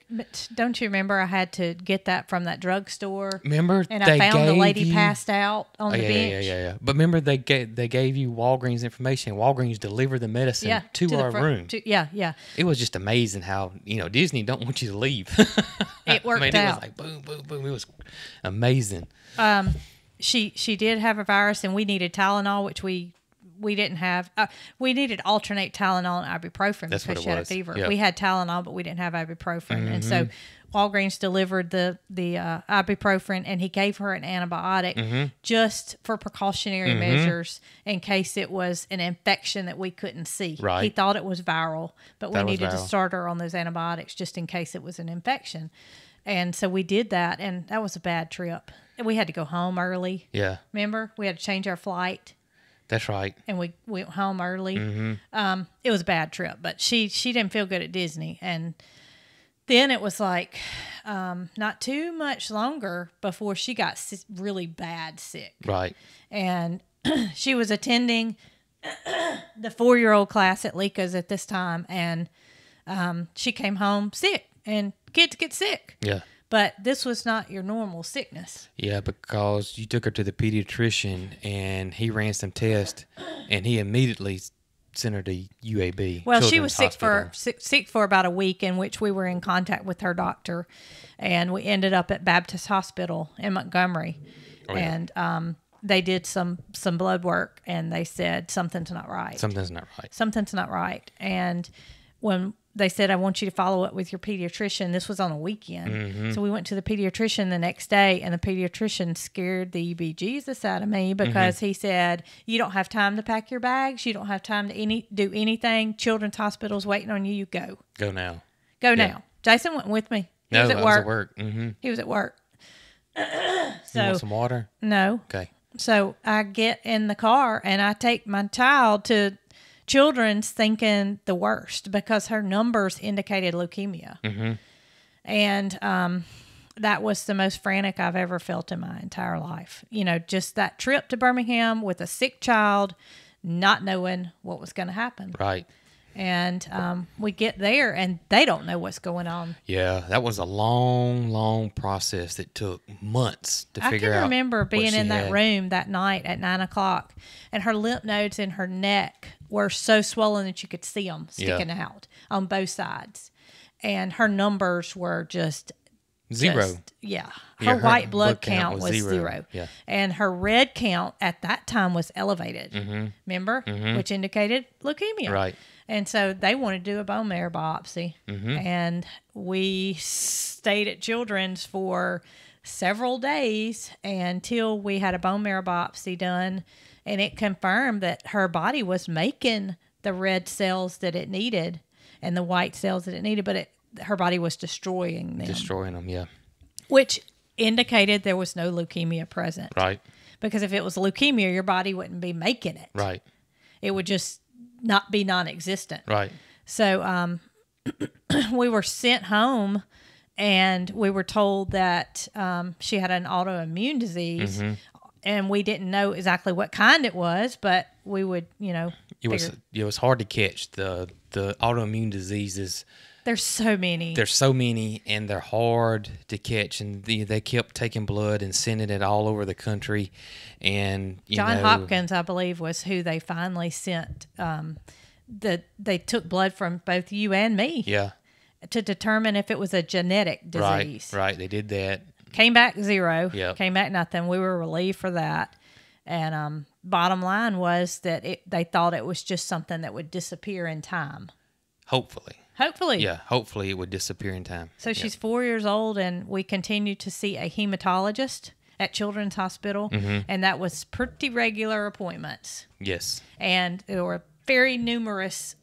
don't you remember I had to get that from that drugstore? Remember, and I found the lady passed out on the bench. Yeah. But remember they gave you Walgreens information. Walgreens delivered the medicine to our room. It was just amazing how, you know, Disney don't want you to leave. It worked out. It was like boom, boom, boom. It was amazing. She did have a virus, and we needed Tylenol, which we didn't have. We needed alternate Tylenol and ibuprofen. That's because she had a fever. Yep. We had Tylenol, but we didn't have ibuprofen. Mm-hmm. And so Walgreens delivered the ibuprofen, and he gave her an antibiotic just for precautionary measures in case it was an infection that we couldn't see. Right. He thought it was viral, but we needed to start her on those antibiotics just in case it was an infection. And so we did that, and that was a bad trip. We had to go home early. Yeah. Remember? We had to change our flight. That's right. And we went home early. Mm-hmm. It was a bad trip, but she didn't feel good at Disney. And then it was like not too much longer before she got really bad sick. Right. And she was attending the 4-year-old class at Lekas at this time, and she came home sick. And kids get sick. Yeah. But this was not your normal sickness. Yeah, because you took her to the pediatrician, and he ran some tests, and he immediately sent her to UAB. Well, she was sick for about a week, in which we were in contact with her doctor, and we ended up at Baptist Hospital in Montgomery. Oh, yeah. And they did some blood work, and they said something's not right. And when they said, I want you to follow up with your pediatrician. This was on a weekend. Mm-hmm. So we went to the pediatrician the next day, and the pediatrician scared the bejesus out of me because he said, you don't have time to pack your bags. You don't have time to do anything. Children's Hospital's waiting on you. You go. Go now. Go now. Jason went with me. He was at work. Mm-hmm. He was at work. So, you want some water? No. Okay. So I get in the car, and I take my child to Children's thinking the worst because her numbers indicated leukemia. Mm-hmm. And that was the most frantic I've ever felt in my entire life. You know, just that trip to Birmingham with a sick child, not knowing what was going to happen. Right. And we get there, and they don't know what's going on. Yeah, that was a long, long process that took months to figure out. I can remember being in that room that night at 9 o'clock, and her lymph nodes in her neck were so swollen that you could see them sticking out on both sides. And her numbers were just... Zero. Yeah. Her white blood count was zero. Yeah. And her red count at that time was elevated, remember, which indicated leukemia. Right. And so they wanted to do a bone marrow biopsy. Mm-hmm. And we stayed at Children's for several days until we had a bone marrow biopsy done. And it confirmed that her body was making the red cells that it needed and the white cells that it needed, but her body was destroying them. Destroying them, yeah. Which indicated there was no leukemia present. Right. Because if it was leukemia, your body wouldn't be making it. Right. It would just not be non-existent. Right. So we were sent home, and we were told that she had an autoimmune disease, and we didn't know exactly what kind it was, but we would, you know. It was hard to catch the autoimmune diseases. There's so many. There's so many, and they're hard to catch. And they kept taking blood and sending it all over the country. And Johns Hopkins, I believe, was who they finally sent. They took blood from both you and me. Yeah. To determine if it was a genetic disease. Right. Right. They did that. Came back zero. Yeah. Came back nothing. We were relieved for that. And bottom line was that they thought it was just something that would disappear in time. Hopefully. Hopefully. Yeah, hopefully it would disappear in time. So she's 4 years old, and we continue to see a hematologist at Children's Hospital, and that was pretty regular appointments. Yes. And there were very numerous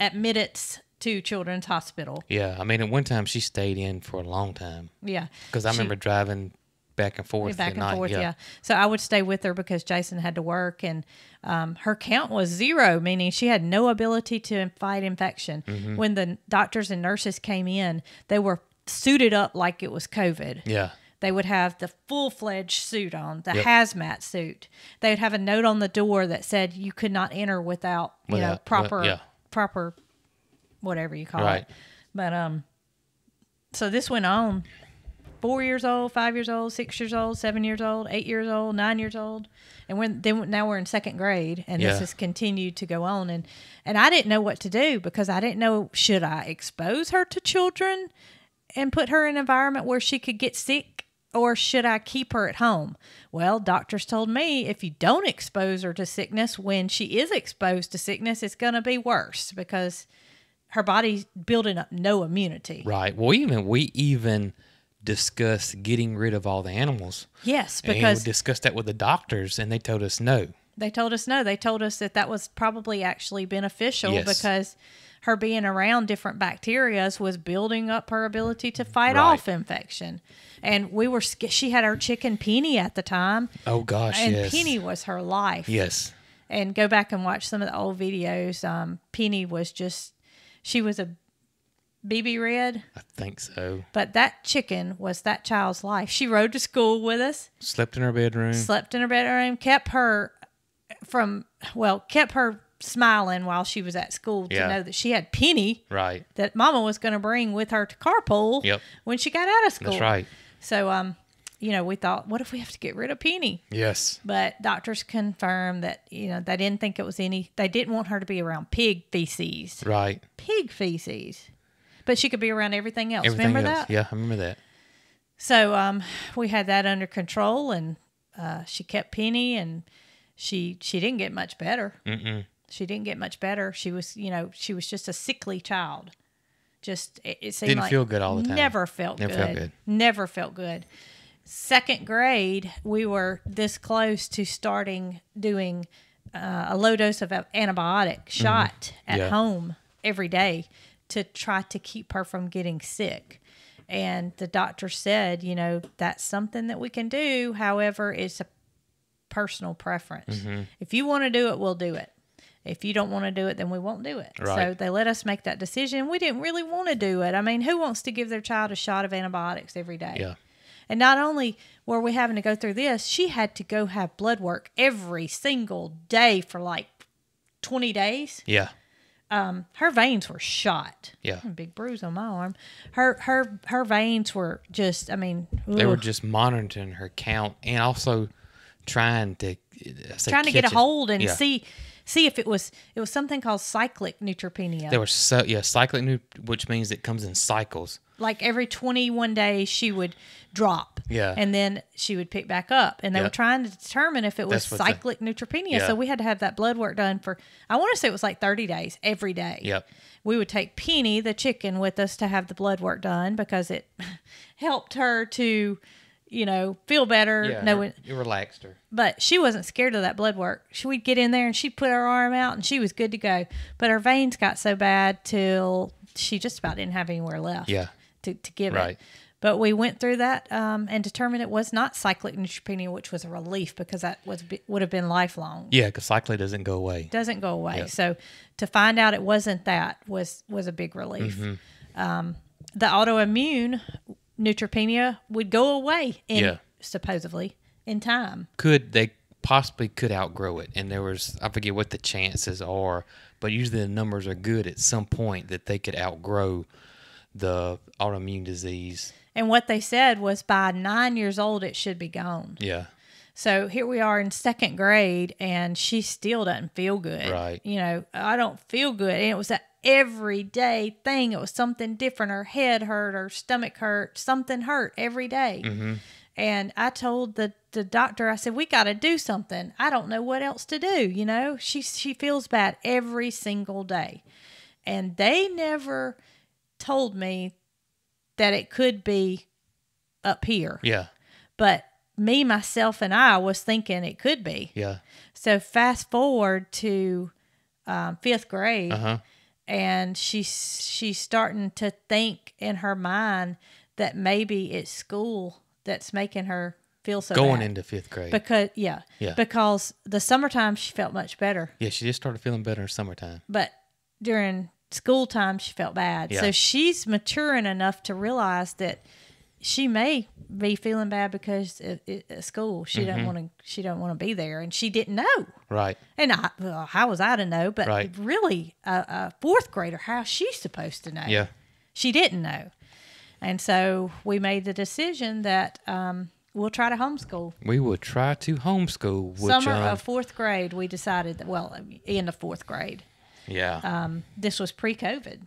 admittance to Children's Hospital. Yeah, I mean, at one time she stayed in for a long time. Yeah. Because I remember driving back and forth at night. So I would stay with her because Jason had to work, and her count was zero, meaning she had no ability to fight infection. Mm-hmm. When the doctors and nurses came in, they were suited up like it was COVID. Yeah. They would have the full-fledged suit on, the hazmat suit. They would have a note on the door that said you could not enter without, proper whatever you call it. But so this went on. 4 years old, 5 years old, 6 years old, 7 years old, 8 years old, 9 years old, and now we're in second grade, and this has continued to go on. And I didn't know what to do because I didn't know, should I expose her to children and put her in an environment where she could get sick, or should I keep her at home? Well, doctors told me if you don't expose her to sickness, when she is exposed to sickness, it's going to be worse because her body's building up no immunity. Right. Well, we even discuss getting rid of all the animals. Yes, because we discussed that with the doctors, and they told us no. They told us no. They told us that was probably actually beneficial because her being around different bacteria was building up her ability to fight off infection. And we were she had her chicken Penny at the time. Oh gosh, and Penny was her life. Yes. And go back and watch some of the old videos. Penny was she was a BB Red? I think so. But that chicken was that child's life. She rode to school with us. Slept in her bedroom. Kept her smiling while she was at school to know that she had Penny. Right. That Mama was going to bring with her to carpool when she got out of school. That's right. So, we thought, what if we have to get rid of Penny? Yes. But doctors confirmed that, they didn't think it was they didn't want her to be around pig feces. Right. Pig feces. But she could be around everything else. Remember that? Yeah, I remember that. So we had that under control, and she kept Penny, and she didn't get much better. Mm-mm. She didn't get much better. She was, you know, she was just a sickly child. Just it seemed didn't like feel good all the time. Never felt good. Second grade, we were this close to starting doing a low dose of antibiotic shot at home every day to try to keep her from getting sick. And the doctor said, you know, that's something that we can do. However, it's a personal preference. Mm-hmm. If you want to do it, we'll do it. If you don't want to do it, then we won't do it. Right. So they let us make that decision. We didn't really want to do it. I mean, who wants to give their child a shot of antibiotics every day? Yeah. And not only were we having to go through this, she had to go have blood work every single day for like 20 days. Yeah. Her veins were shot. Yeah. A big bruise on my arm. Her veins were just, I mean. They were just monitoring her count and also trying to get a hold and see if it was something called cyclic neutropenia. There was cyclic neutropenia, which means it comes in cycles. Like every 21 days she would drop. Yeah. And then she would pick back up. And they were trying to determine if it was cyclic neutropenia. Yeah. So we had to have that blood work done for, I want to say it was like 30 days every day. Yep. We would take Penny, the chicken, with us to have the blood work done because it helped her to, you know, feel better. Yeah, it relaxed her. But she wasn't scared of that blood work. We'd get in there and she'd put her arm out and she was good to go. But her veins got so bad till she just about didn't have anywhere left. Yeah. To give it. But we went through that and determined it was not cyclic neutropenia, which was a relief because that would have been lifelong. Yeah, because cyclic doesn't go away. Yeah. So to find out it wasn't that was a big relief. Mm-hmm. The autoimmune neutropenia would go away in supposedly in time. They possibly could outgrow it, and there was, I forget what the chances are, but usually the numbers are good at some point that they could outgrow the autoimmune disease. And what they said was by 9 years old, it should be gone. Yeah. So here we are in second grade and she still doesn't feel good. Right. You know, I don't feel good. And it was that everyday thing. It was something different. Her head hurt, her stomach hurt, something hurt every day. Mm-hmm. And I told the doctor, I said, we got to do something. I don't know what else to do. You know, she feels bad every single day. And they never told me that it could be up here. Yeah. But me, myself, and I was thinking it could be. Yeah. So fast forward to fifth grade, and she's starting to think in her mind that maybe it's school that's making her feel so bad. Into fifth grade. Because the summertime she felt much better. Yeah, she just started feeling better in summertime. But during school time she felt bad. Yeah. So she's maturing enough to realize that she may be feeling bad because at school she don't want to be there, and she didn't know. Right. And how was I to know? But really, a fourth grader, how she's supposed to know? Yeah. She didn't know, and so we made the decision that we'll try to homeschool. We will try to homeschool. Which, summer of fourth grade, we decided that. Well, end of fourth grade. Yeah. This was pre-COVID.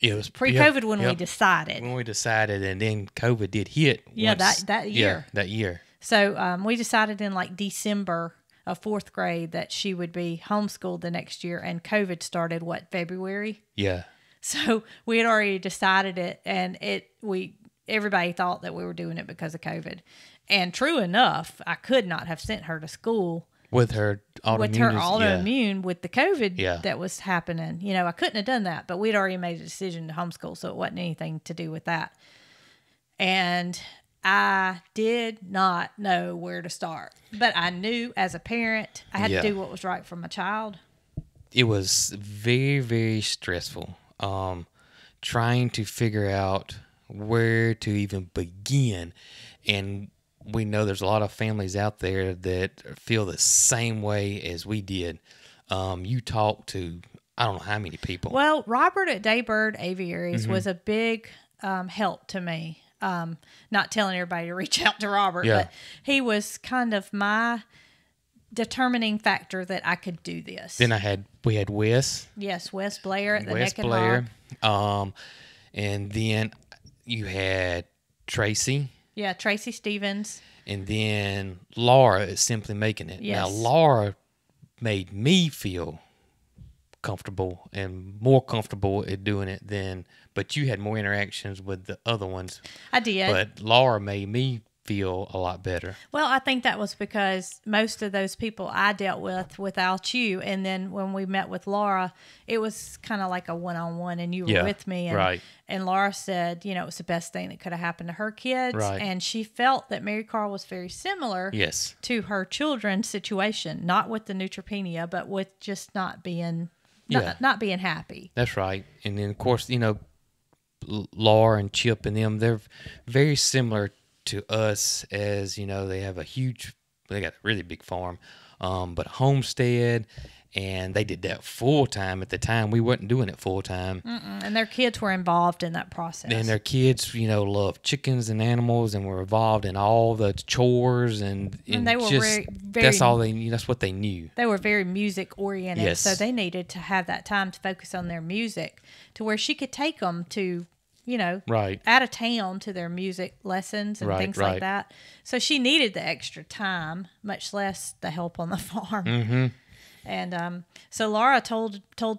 It was pre-COVID when we decided. When we decided, and then COVID did hit. Yeah, that year. Yeah, that year. So we decided in like December of fourth grade that she would be homeschooled the next year, and COVID started, what, February? Yeah. So we had already decided it, and everybody thought that we were doing it because of COVID. And true enough, I could not have sent her to school With her autoimmune, with the COVID that was happening. You know, I couldn't have done that, but we'd already made a decision to homeschool, so it wasn't anything to do with that. And I did not know where to start, but I knew as a parent, I had to do what was right for my child. It was very, very stressful, trying to figure out where to even begin. And we know there's a lot of families out there that feel the same way as we did. You talk to, I don't know how many people. Well, Robert at Daybird Aviaries was a big help to me. Not telling everybody to reach out to Robert, but he was kind of my determining factor that I could do this. Then we had Wes. Yes, Wes Blair at the Neck and Hop. And then you had Tracy. Yeah, Tracy Stevens. And then Laura is Simply Making It. Yes. Now, Laura made me feel comfortable and more comfortable at doing it than, but you had more interactions with the other ones. I did. But Laura made me feel a lot better. Well, I think that was because most of those people I dealt with without you, and then when we met with Laura, it was kind of like a one-on-one, and you were with me, and, and Laura said, you know, it was the best thing that could have happened to her kids, and she felt that Marycarl was very similar to her children's situation, not with the neutropenia, but with just not being not being happy. That's right. And then, of course, you know, Laura and Chip and them, they're very similar to us, as you know, they have a huge, they got a really big farm, but a homestead, and they did that full time. At the time, we weren't doing it full time, and their kids were involved in that process. And their kids, you know, loved chickens and animals, and were involved in all the chores, and they were just, very that's all they knew. That's what they knew. They were very music oriented, so they needed to have that time to focus on their music, to where she could take them to, you know, out of town to their music lessons and things like that. So she needed the extra time, much less the help on the farm. And so Laura told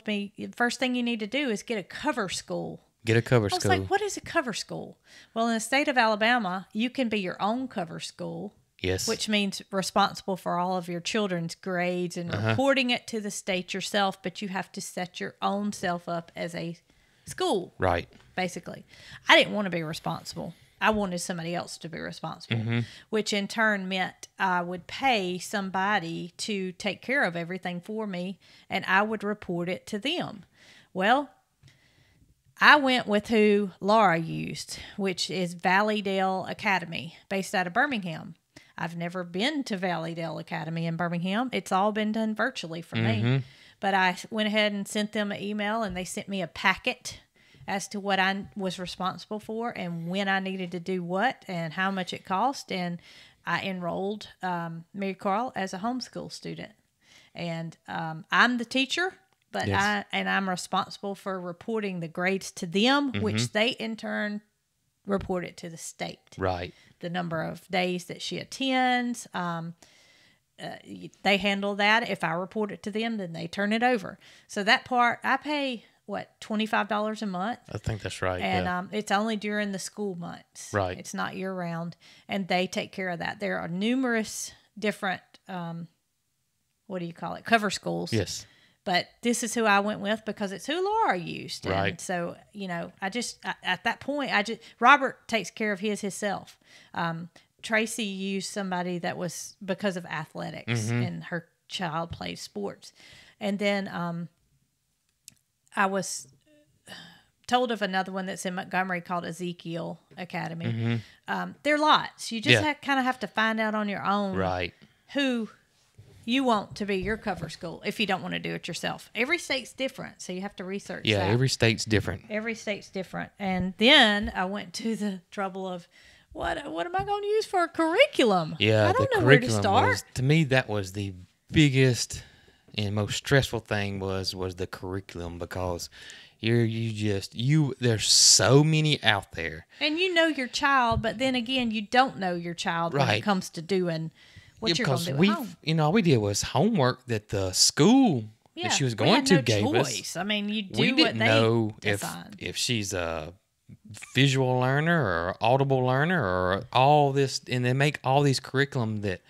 me, the first thing you need to do is get a cover school. Get a cover school. I was like, what is a cover school? Well, in the state of Alabama, you can be your own cover school. Which means responsible for all of your children's grades and reporting it to the state yourself, but you have to set your own self up as a school. Basically, I didn't want to be responsible. I wanted somebody else to be responsible, which in turn meant I would pay somebody to take care of everything for me, and I would report it to them. Well, I went with who Laura used, which is Valleydale Academy, based out of Birmingham. I've never been to Valleydale Academy in Birmingham. It's all been done virtually for me. But I went ahead and sent them an email, and they sent me a packet as to what I was responsible for and when I needed to do what and how much it cost. And I enrolled Marycarl as a homeschool student. And I'm the teacher, but I'm responsible for reporting the grades to them, which they in turn report it to the state. The number of days that she attends. They handle that. If I report it to them, then they turn it over. So that part, I pay... what, $25 a month? I think that's right. And it's only during the school months. It's not year round. And they take care of that. There are numerous different, what do you call it, cover schools. But this is who I went with because it's who Laura used. And so, you know, I just, at that point, I just, Robert takes care of himself. Tracy used somebody that was because of athletics and her child played sports. And then, I was told of another one that's in Montgomery called Ezekiel Academy. There are lots. You just kind of have to find out on your own who you want to be your cover school if you don't want to do it yourself. Every state's different, so you have to research that. Every state's different. Every state's different. And then I went to the trouble of, what am I going to use for a curriculum? I don't know where to start. To me, that was the biggest... and most stressful thing was the curriculum, because there's so many out there, and you know your child, but then again you don't know your child when it comes to doing what you're going to do at home. You know, all we did was homework that the school that she was going to gave us. I mean, you do what they decide. If she's a visual learner or audible learner or all this, and they make all these curriculum that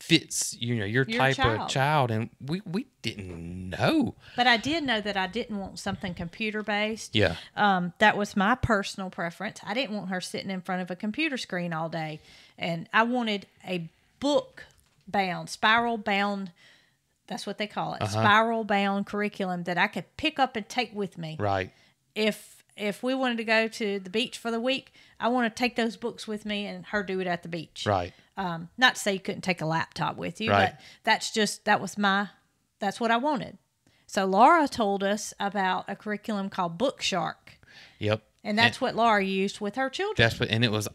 fits, you know, your type of child, and we didn't know. But I did know that I didn't want something computer-based. That was my personal preference. I didn't want her sitting in front of a computer screen all day, and I wanted a book-bound, spiral-bound, that's what they call it, spiral-bound curriculum that I could pick up and take with me. If we wanted to go to the beach for the week, I want to take those books with me and her do it at the beach. Not to say you couldn't take a laptop with you, but that's what I wanted. So Laura told us about a curriculum called Book Shark. And that's what Laura used with her children. And it was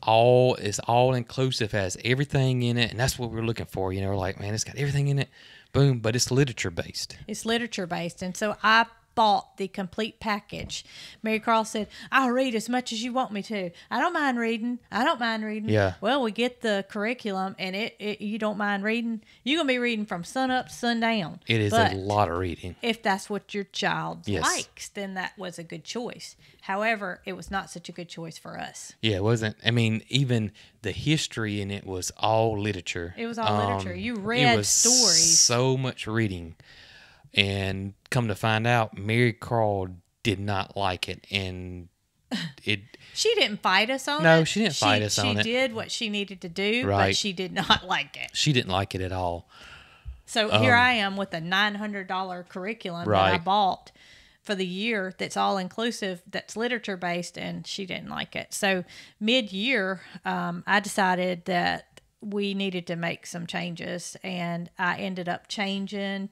it's all inclusive, has everything in it. And that's what we're looking for. You know, like, man, it's got everything in it. Boom. But it's literature based. And so I bought the complete package. Marycarl said, I'll read as much as you want me to. I don't mind reading. I don't mind reading. Yeah. Well, we get the curriculum, and it you don't mind reading. You're going to be reading from sun up to sundown. It is a lot of reading. If that's what your child likes, then that was a good choice. However, it was not such a good choice for us. Yeah, it wasn't. I mean, even the history in it was all literature. It was all literature. You read stories. So much reading. And come to find out, Marycarl did not like it, and she didn't fight us on it. No, she didn't fight us on it. She did what she needed to do, but she did not like it. She didn't like it at all. So here I am with a $900 curriculum that I bought for the year that's all inclusive, that's literature based, and she didn't like it. So mid-year, I decided that we needed to make some changes, and I ended up changing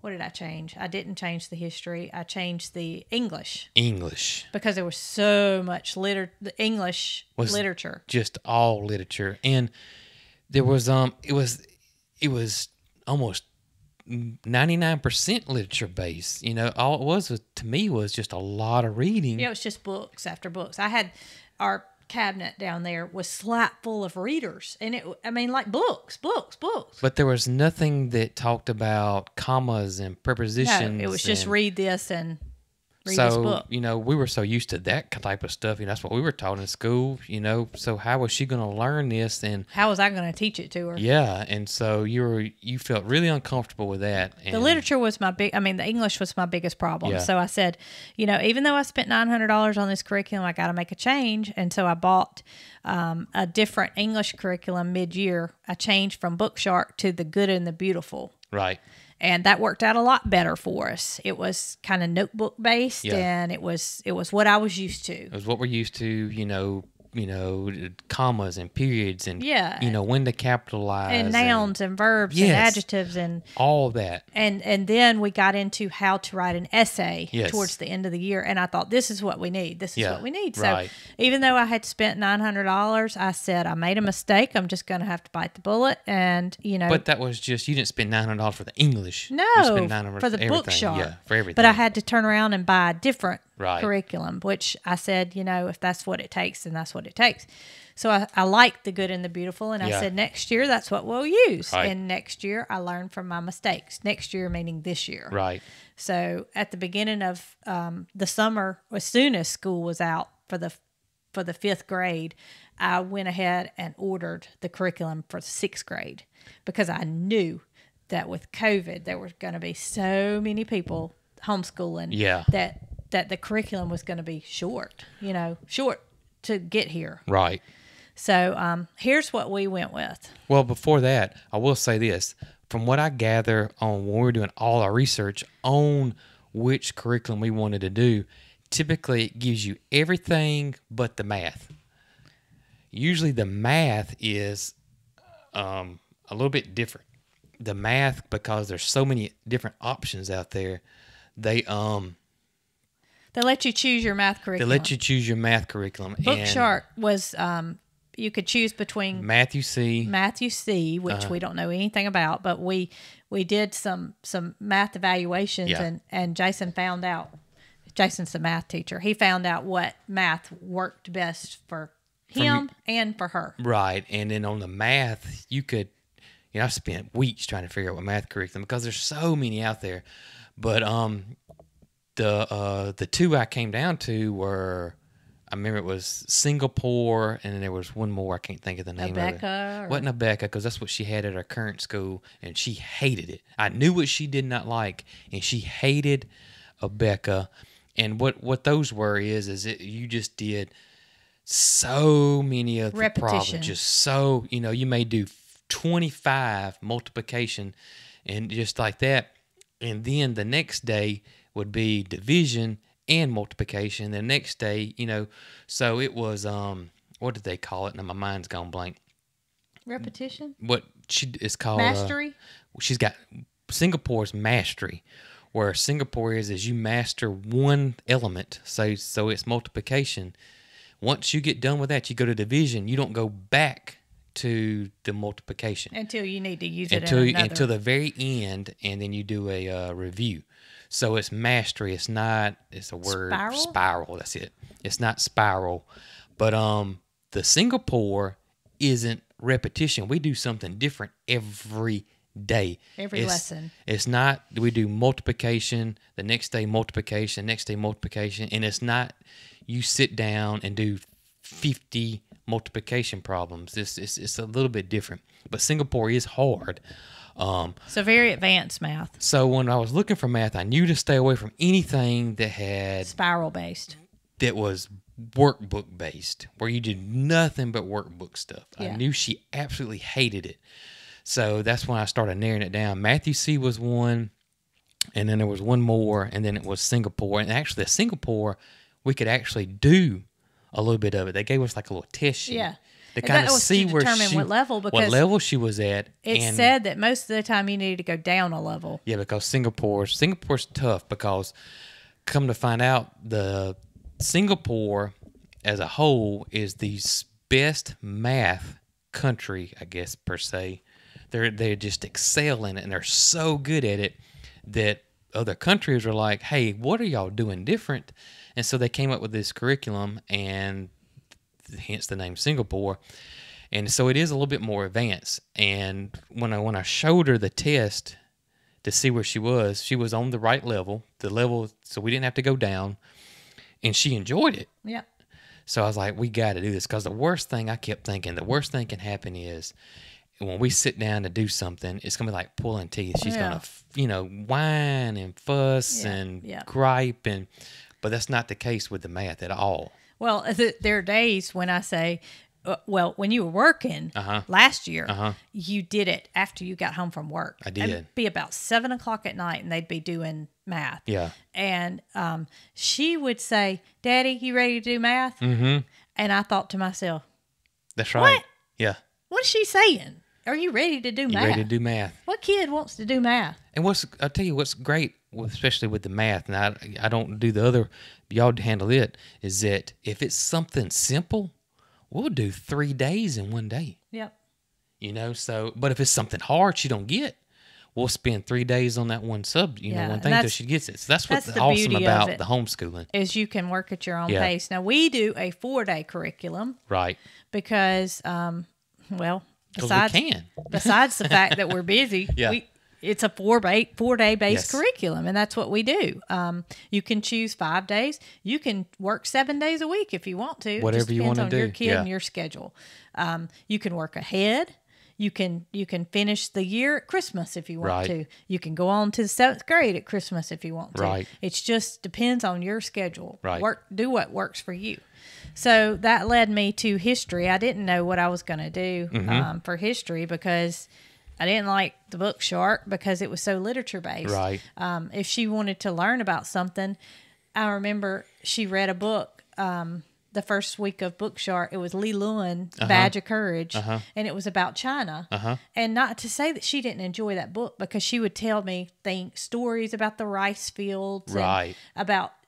what did I change? I didn't change the history. I changed the English. English. Because there was so much English literature. Just all literature. And there was it was almost 99% literature based. You know, all it was to me was just a lot of reading. Yeah, it was just books after books. I had our cabinet down there was slap full of readers, and I mean, like books. But there was nothing that talked about commas and prepositions. No, it was just read this and read this book. You know, we were so used to that type of stuff. You know, that's what we were taught in school. You know, so how was she going to learn this? And how was I going to teach it to her? Yeah, and so you felt really uncomfortable with that. And the literature was my big. I mean, the English was my biggest problem. Yeah. So I said, you know, even though I spent $900 on this curriculum, I got to make a change. And so I bought a different English curriculum mid-year. I changed from Book Shark to The Good and the Beautiful. Right. And that worked out a lot better for us. It was kind of notebook based, and it was what I was used to. It was what we're used to, you know, commas and periods, and you know, when to capitalize, and nouns and verbs and adjectives and all that. And then we got into how to write an essay towards the end of the year, and I thought, this is what we need. This is what we need. So even though I had spent $900, I said I made a mistake. I'm just going to have to bite the bullet, and you know. But that was just, you didn't spend $900 for the English. No, you spent $900 for the bookshop. Yeah, for everything. But I had to turn around and buy a different curriculum, which I said, you know, if that's what it takes, then that's what it takes. So I liked The Good and the Beautiful, and I said, next year, that's what we'll use. And next year, I learned from my mistakes. Next year, meaning this year. Right. So at the beginning of the summer, as soon as school was out for the 5th grade, I went ahead and ordered the curriculum for 6th grade, because I knew that with COVID, there were going to be so many people homeschooling that the curriculum was going to be short, you know, short to get here. Right. So here's what we went with. Well, before that, I will say this. From what I gather on when we were doing all our research on which curriculum we wanted to do, typically it gives you everything but the math. Usually the math is a little bit different. The math, because there's so many different options out there, they let you choose your math curriculum. They let you choose your math curriculum. Book Shark was, you could choose between Math-U-See. Math-U-See, which we don't know anything about, but we did some math evaluations, and Jason found out. Jason's the math teacher. He found out what math worked best for him and for her. Right, and then on the math, you know, I spent weeks trying to figure out what math curriculum, because there's so many out there, but The two I came down to were, I remember it was Singapore, and then there was one more. I can't think of the name of it. Abeka? Wasn't Abeka, because that's what she had at her current school, and she hated it. I knew what she did not like, and she hated Abeka. And what those were is you just did so many of the problems. Just so, you know, you may do 25 multiplication and just like that. And then the next day would be division and multiplication. The next day, you know, so it was, what did they call it? Now my mind's gone blank. Repetition? What it's called? Mastery? She's got Singapore's mastery, where Singapore is you master one element, so it's multiplication. Once you get done with that, you go to division. You don't go back to the multiplication. Until you need to use it until the very end, and then you do a review. So it's mastery. It's not, it's a word. Spiral? Spiral, that's it. It's not spiral. But the Singapore isn't repetition. We do something different every day. Every lesson. It's not, we do multiplication, the next day multiplication, next day multiplication. And it's not, you sit down and do 50 multiplication problems. This it's a little bit different. But Singapore is hard. So very advanced math. So when I was looking for math, I knew to stay away from anything that had spiral based. That was workbook based, where you did nothing but workbook stuff. Yeah. I knew she absolutely hated it. So that's when I started narrowing it down. Math-U-See was one, and then there was one more, and then it was Singapore. And actually, Singapore, we could actually do a little bit of it. They gave us like a little test sheet. Yeah. To kind of see where she, what level she was at. It said that most of the time you needed to go down a level. Yeah, because Singapore's tough, because come to find out, the Singapore as a whole is the best math country, I guess, per se. They just excel in it, and they're so good at it that other countries are like, hey, what are y'all doing different? And so they came up with this curriculum, and hence the name Singapore. And so it is a little bit more advanced. And when I showed her the test to see where she was on the right level, so we didn't have to go down, and she enjoyed it. Yeah. So I was like, we got to do this, because the worst thing I kept thinking, the worst thing can happen is when we sit down to do something, it's going to be like pulling teeth. She's going to, whine and fuss and gripe. But that's not the case with the math at all. Well, there are days when I say, well, when you were working last year, you did it after you got home from work. I did. It'd be about 7 o'clock at night, and they'd be doing math. Yeah. And she would say, Daddy, you ready to do math? Mm-hmm. And I thought to myself, that's right. What? Yeah. What is she saying? Are you ready to do math? Ready to do math. What kid wants to do math? And I'll tell you what's great, especially with the math, and I don't do the other, y'all handle it, is that if it's something simple, we'll do 3 days in one day. Yep. But if it's something hard she don't get, we'll spend 3 days on that one one thing until she gets it. So that's what's awesome about the homeschooling. Is you can work at your own pace. Now, we do a 4-day curriculum. Right. Because, besides the fact that we're busy, it's a 4-day based curriculum, and that's what we do. You can choose 5 days. You can work 7 days a week if you want to. Whatever you want to do. It depends on your kid and your schedule. You can work ahead. You can finish the year at Christmas if you want to. You can go on to the 7th grade at Christmas if you want to. Right. It just depends on your schedule. Right. Do what works for you. So that led me to history. I didn't know what I was going to do for history, because I didn't like the Book Shark because it was so literature-based. Right. If she wanted to learn about something, I remember she read a book the first week of Book Shark. It was Lee Lewin, Badge of Courage, and it was about China. And not to say that she didn't enjoy that book, because she would tell me stories about the rice fields. Right.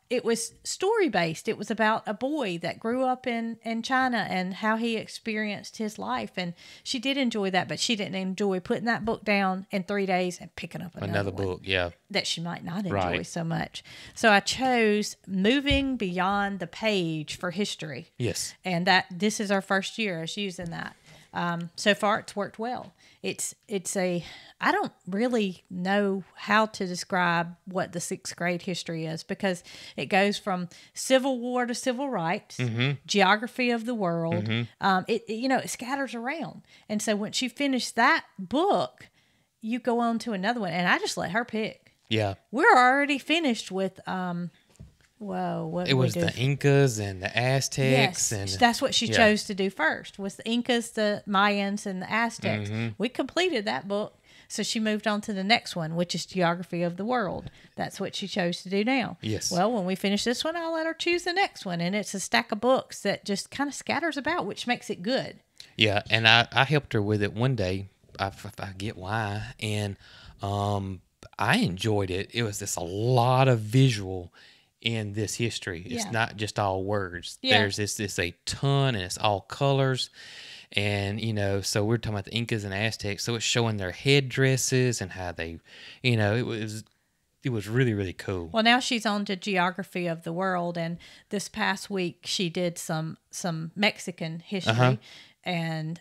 It was story-based. It was about a boy that grew up in China and how he experienced his life. And she did enjoy that, but she didn't enjoy putting that book down in 3 days and picking up another book that she might not enjoy so much. So I chose Moving Beyond the Page for history. Yes. And this is our first year as using that. So far, it's worked well. I don't really know how to describe what the 6th grade history is, because it goes from Civil War to civil rights, geography of the world. It scatters around. And so once you finish that book, you go on to another one. And I just let her pick. Yeah. We're already finished with, what it was the Incas and the Aztecs, and that's what she chose to do first, was the Incas, the Mayans, and the Aztecs. We completed that book, so she moved on to the next one, which is geography of the world. That's what she chose to do now. Yes. Well, when we finish this one, I'll let her choose the next one, and it's a stack of books that just kind of scatters about, which makes it good. Yeah, and I helped her with it one day. I get why, and I enjoyed it. It was just a lot of visual in this history. It's not just all words. Yeah. There's this a ton, and it's all colors. And, so we're talking about the Incas and Aztecs. So it's showing their headdresses and how they, it was It was really, really cool. Well, now she's on to geography of the world, and this past week she did some Mexican history. And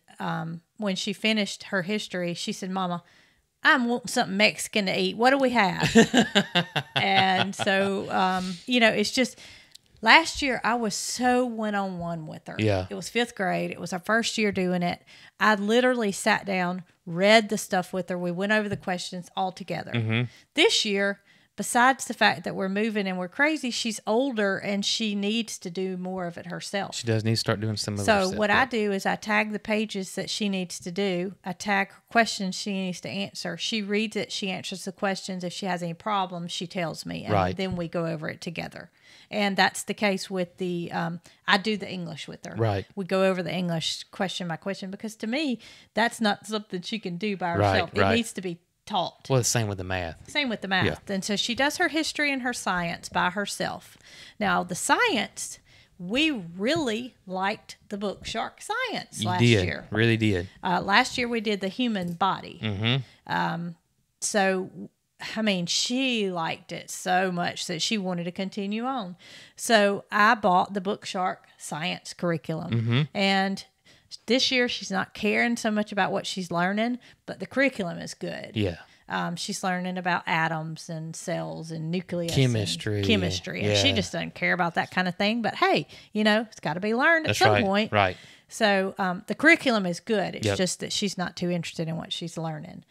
when she finished her history, she said, "Mama, I'm wanting something Mexican to eat. What do we have?" And so, you know, it's just, last year I was so one-on-one with her. Yeah. It was fifth grade. It was our first year doing it. I literally sat down, read the stuff with her. We went over the questions all together. This year, besides the fact that we're moving and we're crazy, she's older and she needs to do more of it herself. She does need to start doing some of it herself. So what I do is I tag the pages that she needs to do. I tag her questions she needs to answer. She reads it. She answers the questions. If she has any problems, she tells me. And then we go over it together. And that's the case with the, I do the English with her. We go over the English question by question, because to me, that's not something she can do by herself. It needs to be taught. Well, the same with the math. Same with the math. Yeah. And so she does her history and her science by herself. Now, the science, we really liked the Book Shark science last year. Really did. Last year we did the human body. So, I mean, she liked it so much that she wanted to continue on. So I bought the Book Shark science curriculum. And this year, she's not caring so much about what she's learning, but the curriculum is good. She's learning about atoms and cells and nucleus. Chemistry. And she just doesn't care about that kind of thing. But hey, you know, it's got to be learned at some point. So the curriculum is good. It's just that she's not too interested in what she's learning.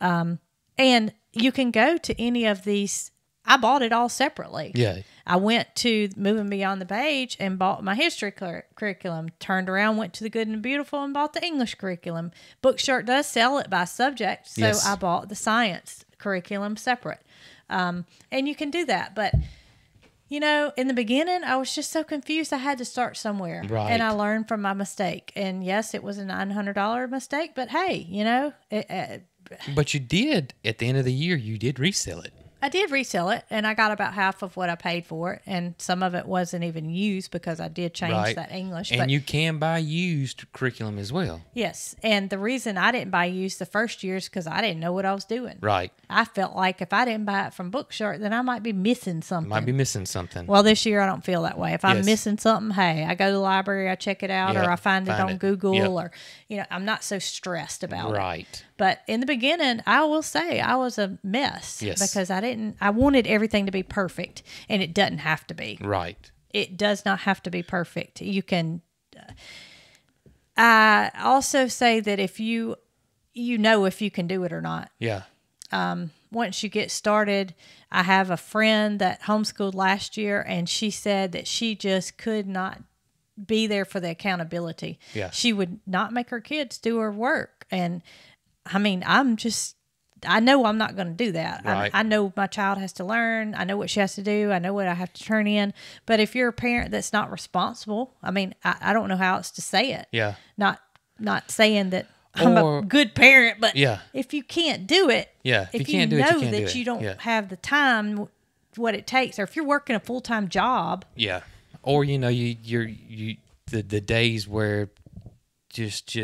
And you can go to any of these. I bought it all separately. I went to Moving Beyond the Page and bought my history curriculum, turned around, went to The Good and the Beautiful and bought the English curriculum. Book Shark does sell it by subject, so I bought the science curriculum separate. And you can do that. But, you know, in the beginning, I was just so confused. I had to start somewhere. And I learned from my mistake. And, yes, it was a $900 mistake, but, hey, you know. But you did, at the end of the year, you did resell it. I did resell it, and I got about half of what I paid for it, and some of it wasn't even used because I did change that English. And but you can buy used curriculum as well. Yes, and the reason I didn't buy used the first year is because I didn't know what I was doing. I felt like if I didn't buy it from Book Shark, then I might be missing something. Well, this year I don't feel that way. If I'm missing something, hey, I go to the library, I check it out, or I find it on Google, or you know, I'm not so stressed about it. But in the beginning, I will say I was a mess because I wanted everything to be perfect, and it doesn't have to be. It does not have to be perfect. You can. I also say that if you know if you can do it or not. Once you get started, I have a friend that homeschooled last year, and she said that she just could not be there for the accountability. She would not make her kids do her work, and I mean, I know I'm not going to do that. I know my child has to learn. I know what she has to do. I know what I have to turn in. But if you're a parent that's not responsible, I mean, I don't know how else to say it. Not saying that I'm a good parent, but if you can't do it, if you know that you don't have the time, what it takes, or if you're working a full-time job. Or, you know, the days where just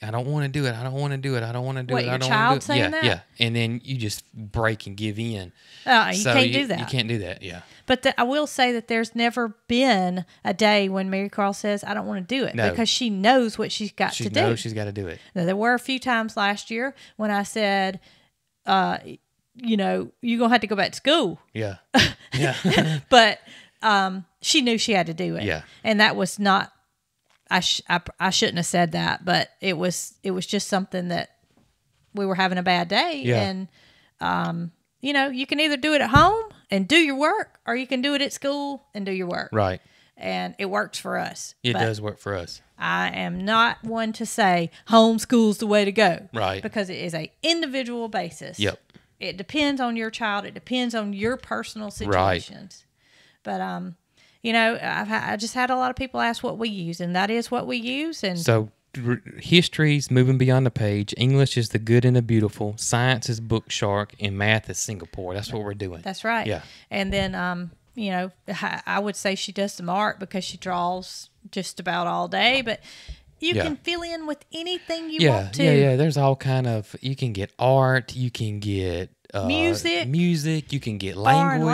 I don't want to do it. I don't want to do it. I don't want to do it. Your child saying that? And then you just break and give in. You can't do that. You can't do that. But I will say that there's never been a day when Marycarl says, I don't want to do it, because she knows what she's got to do. She knows she's got to do it. Now, there were a few times last year when I said, you know, you're going to have to go back to school. But she knew she had to do it. And that was not. I shouldn't have said that, but it was just something that we were having a bad day. And, you know, you can either do it at home and do your work, or you can do it at school and do your work. And it works for us. It does work for us. I am not one to say homeschool's the way to go. Because it is a individual basis. It depends on your child. It depends on your personal situations. But, you know, I just had a lot of people ask what we use, and that is what we use. And so, history's Moving Beyond the Page. English is The Good and the Beautiful. Science is Book Shark, and math is Singapore. That's what we're doing. That's right. And then, you know, I would say she does some art because she draws just about all day, but you can fill in with anything you want to. There's all kind of. You can get art. You can get music. You can get foreign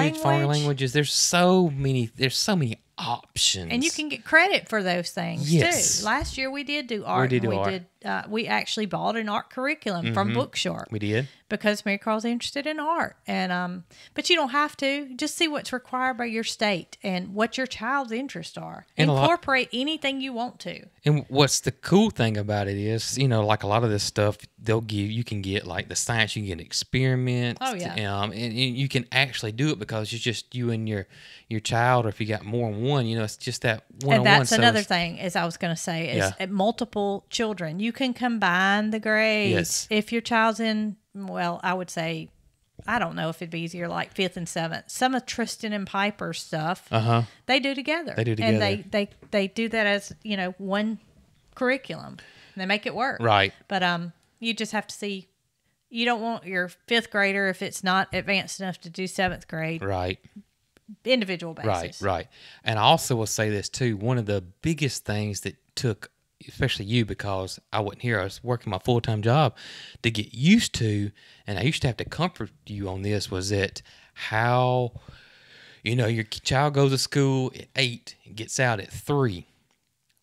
languages. There's so many options, and you can get credit for those things too. Last year we did do art. We actually bought an art curriculum from Book Shark. We did, because Marycarl's interested in art, and but you don't have to. Just see what's required by your state and what your child's interests are. And incorporate anything you want to. And what's the cool thing about it is, you know, like a lot of this stuff they'll give. You can get like the science. You can get experiments. Oh yeah. And you can actually do it because it's just you and your child, or if you got more than one, you know, it's just that one-on-one. And that's another thing, as I was going to say, is multiple children. You can combine the grades. Yes. If your child's in, well, I would say, I don't know if it'd be easier, like 5th and 7th. Some of Tristan and Piper's stuff, they do together. They do together. And they do that as, you know, one curriculum. And they make it work. Right. But you just have to see. You don't want your 5th grader, if it's not advanced enough to do 7th grade. Right. Individual basis. Right. And I also will say this too. One of the biggest things that took, especially you, because I wasn't here, I was working my full-time job, to get used to, and I used to have to comfort you on this, was that how, you know, your child goes to school at 8 and gets out at 3.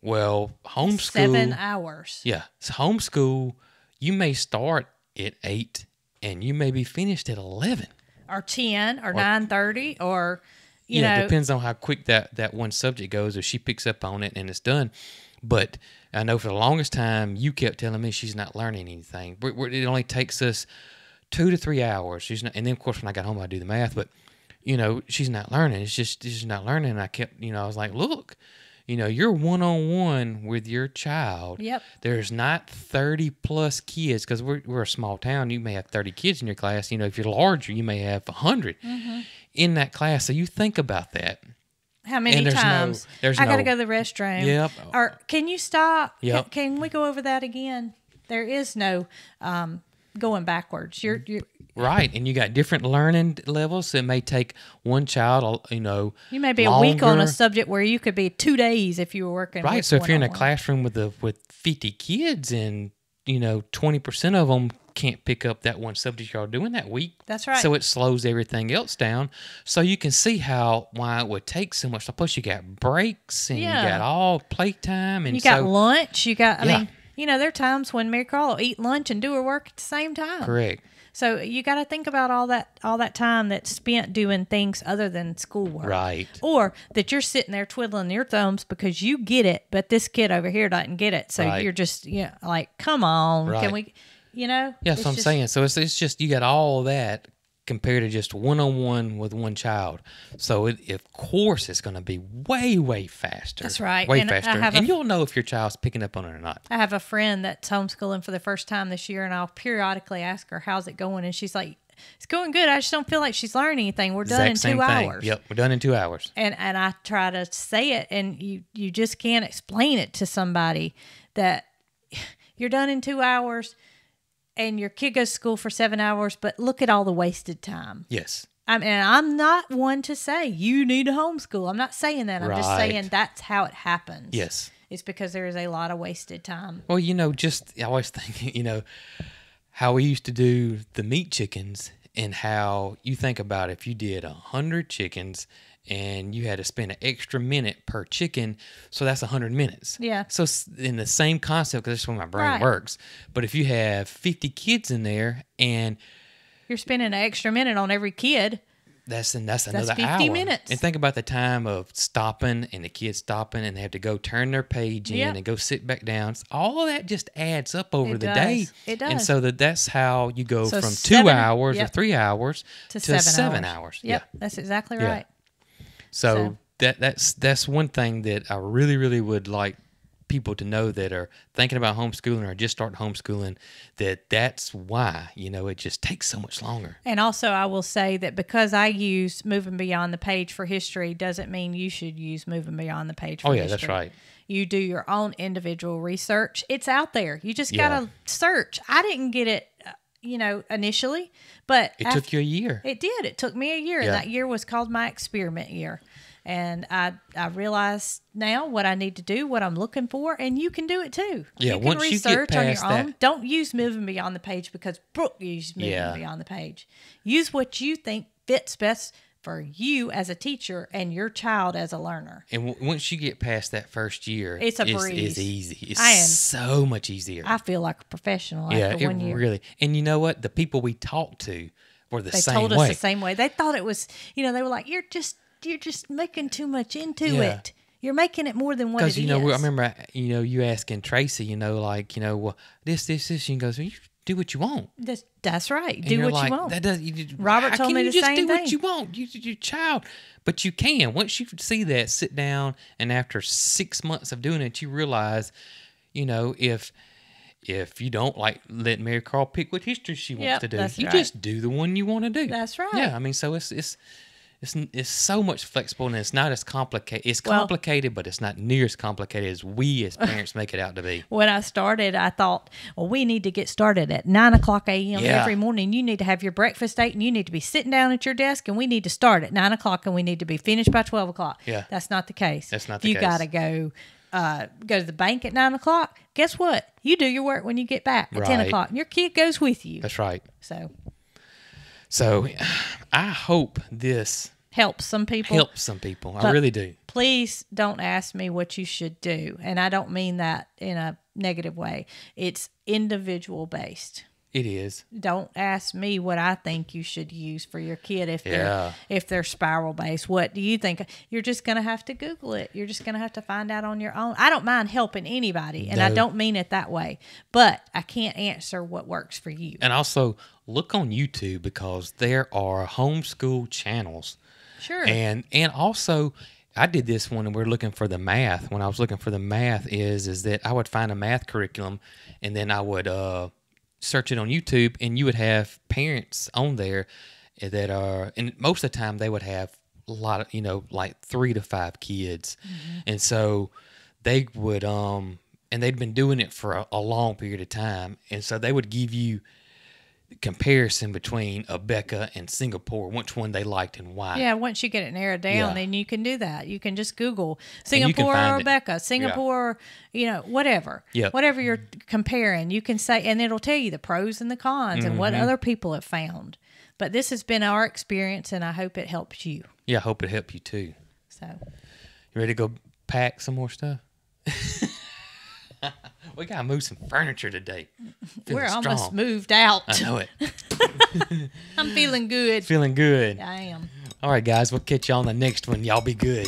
Well, homeschool. 7 hours. Yeah. So homeschool, you may start at 8 and you may be finished at 11. Or 10 or 9:30 or, you know. It depends on how quick that one subject goes, or she picks up on it and it's done. But I know for the longest time you kept telling me she's not learning anything. It only takes us 2 to 3 hours. She's not, and then, of course, when I got home, I do the math. But, you know, she's not learning. It's just she's not learning. And I kept, you know, I was like, look, you know, you're one-on-one with your child. Yep. There's not 30-plus kids, because we're a small town. You may have 30 kids in your class. You know, if you're larger, you may have 100 in that class. So you think about that. How many times I got to go to the restroom? Yep. Or can you stop? Yep. Can we go over that again? There is no going backwards. You're right, and you got different learning levels. So it may take one child, you know, you may be longer. A week on a subject where you could be 2 days if you were working. Right. So if you're in a classroom with 50 kids, and you know 20% of them can't pick up that one subject y'all doing that week. That's right. So it slows everything else down. So you can see why it would take so much. Plus you got breaks and you got all playtime, and you got lunch. You got, I mean, you know, there are times when Marycarl will eat lunch and do her work at the same time. Correct. So you got to think about all that time that's spent doing things other than schoolwork. Right. Or that you're sitting there twiddling your thumbs because you get it, but this kid over here doesn't get it. So you're just, you know, like, come on, can we... You know? Yeah, that's what I'm saying. So it's just, you got all that compared to just one-on-one with one child. So, of course, it's going to be way, way faster. That's right. Way faster. And you'll know if your child's picking up on it or not. I have a friend that's homeschooling for the first time this year, and I'll periodically ask her, how's it going? And she's like, it's going good. I just don't feel like she's learning anything. We're done in 2 hours. Yep, we're done in 2 hours. And I try to say it, and you just can't explain it to somebody that you're done in 2 hours. And your kid goes to school for 7 hours, but look at all the wasted time. Yes. I mean, I'm not one to say you need to homeschool. I'm not saying that. I'm just saying that's how it happens. Yes. It's because there is a lot of wasted time. Well, you know, just I always think, you know, how we used to do the meat chickens, and how you think about if you did 100 chickens and you had to spend an extra minute per chicken, so that's 100 minutes. Yeah. So in the same concept, because that's where my brain works. But if you have 50 kids in there and you're spending an extra minute on every kid, that's another 50 hour. Minutes. And think about the time of stopping and the kids stopping and they have to go turn their page in and go sit back down. So all of that just adds up over the day. It does. And so that's how you go from 2 hours or 3 hours to 7 hours. Yep, yeah. That's exactly right. So that's one thing that I really, really would like people to know that are thinking about homeschooling or just starting homeschooling, that's why, you know, it just takes so much longer. And also I will say that because I use Moving Beyond the Page for history doesn't mean you should use Moving Beyond the Page for history. Oh, yeah, that's right. You do your own individual research. It's out there. You just got to search. I didn't get it, you know, initially, but it took you a year. It did. It took me a year. And that year was called my experiment year. And I realize now what I need to do, what I'm looking for, and you can do it too. Yeah, you can research on your own. Don't use Moving Beyond the Page because Brooke used Moving Beyond the Page. Use what you think fits best for you as a teacher and your child as a learner. And once you get past that first year, it's a breeze. It's easy. It's so much easier. I feel like a professional after 1 year. Really. And you know what? The people we talked to were the same way. They told us the same way. They thought it was, you know, they were like, you're just making too much into it. You're making it more than what it is. Because, you know, I remember, you know, you asking Tracy, you know, like, you know, well, this. She goes, well, you do what you want. That's right. And do what you want. That Robert told me the same thing. You just do what you want. Your child. But you can. Once you see that, sit down, and after 6 months of doing it, you realize, you know, if you don't like let Marycarl pick what history she wants to do, you just do the one you want to do. That's right. Yeah, I mean, so it's so much flexible, and it's not as complicated. It's complicated, but it's not near as complicated as we as parents make it out to be. When I started, I thought, well, we need to get started at 9 o'clock a.m. every morning. You need to have your breakfast ate, and you need to be sitting down at your desk, and we need to start at 9 o'clock, and we need to be finished by 12 o'clock. Yeah. That's not the case. That's not the case. You got to go to the bank at 9 o'clock. Guess what? You do your work when you get back at 10 o'clock, and your kid goes with you. That's right. So I hope this helps some people. I really do. Please don't ask me what you should do. And I don't mean that in a negative way. It's individual based. It is. Don't ask me what I think you should use for your kid if they're spiral based. What do you think? You're just going to have to Google it. You're just going to have to find out on your own. I don't mind helping anybody, and I don't mean it that way, but I can't answer what works for you. And also look on YouTube, because there are homeschool channels. Sure. And also, I did this one, and we were looking for the math. When I was looking for the math, is that I would find a math curriculum, and then I would search it on YouTube, and you would have parents on there that are, and most of the time they would have a lot of, you know, like 3 to 5 kids. Mm-hmm. And so they would, and they'd been doing it for a long period of time. And so they would give you comparison between Abeka and Singapore, which one they liked and why. Yeah, once you get it narrowed down, then you can do that. You can just Google Singapore or Abeka, Singapore, you know, whatever. Yep. Whatever you're comparing, you can say, and it'll tell you the pros and the cons and what other people have found. But this has been our experience, and I hope it helps you. Yeah, I hope it helped you too. So, you ready to go pack some more stuff? We got to move some furniture today. We're almost moved out. I know it. I'm feeling good. I am. All right, guys. We'll catch you on the next one. Y'all be good.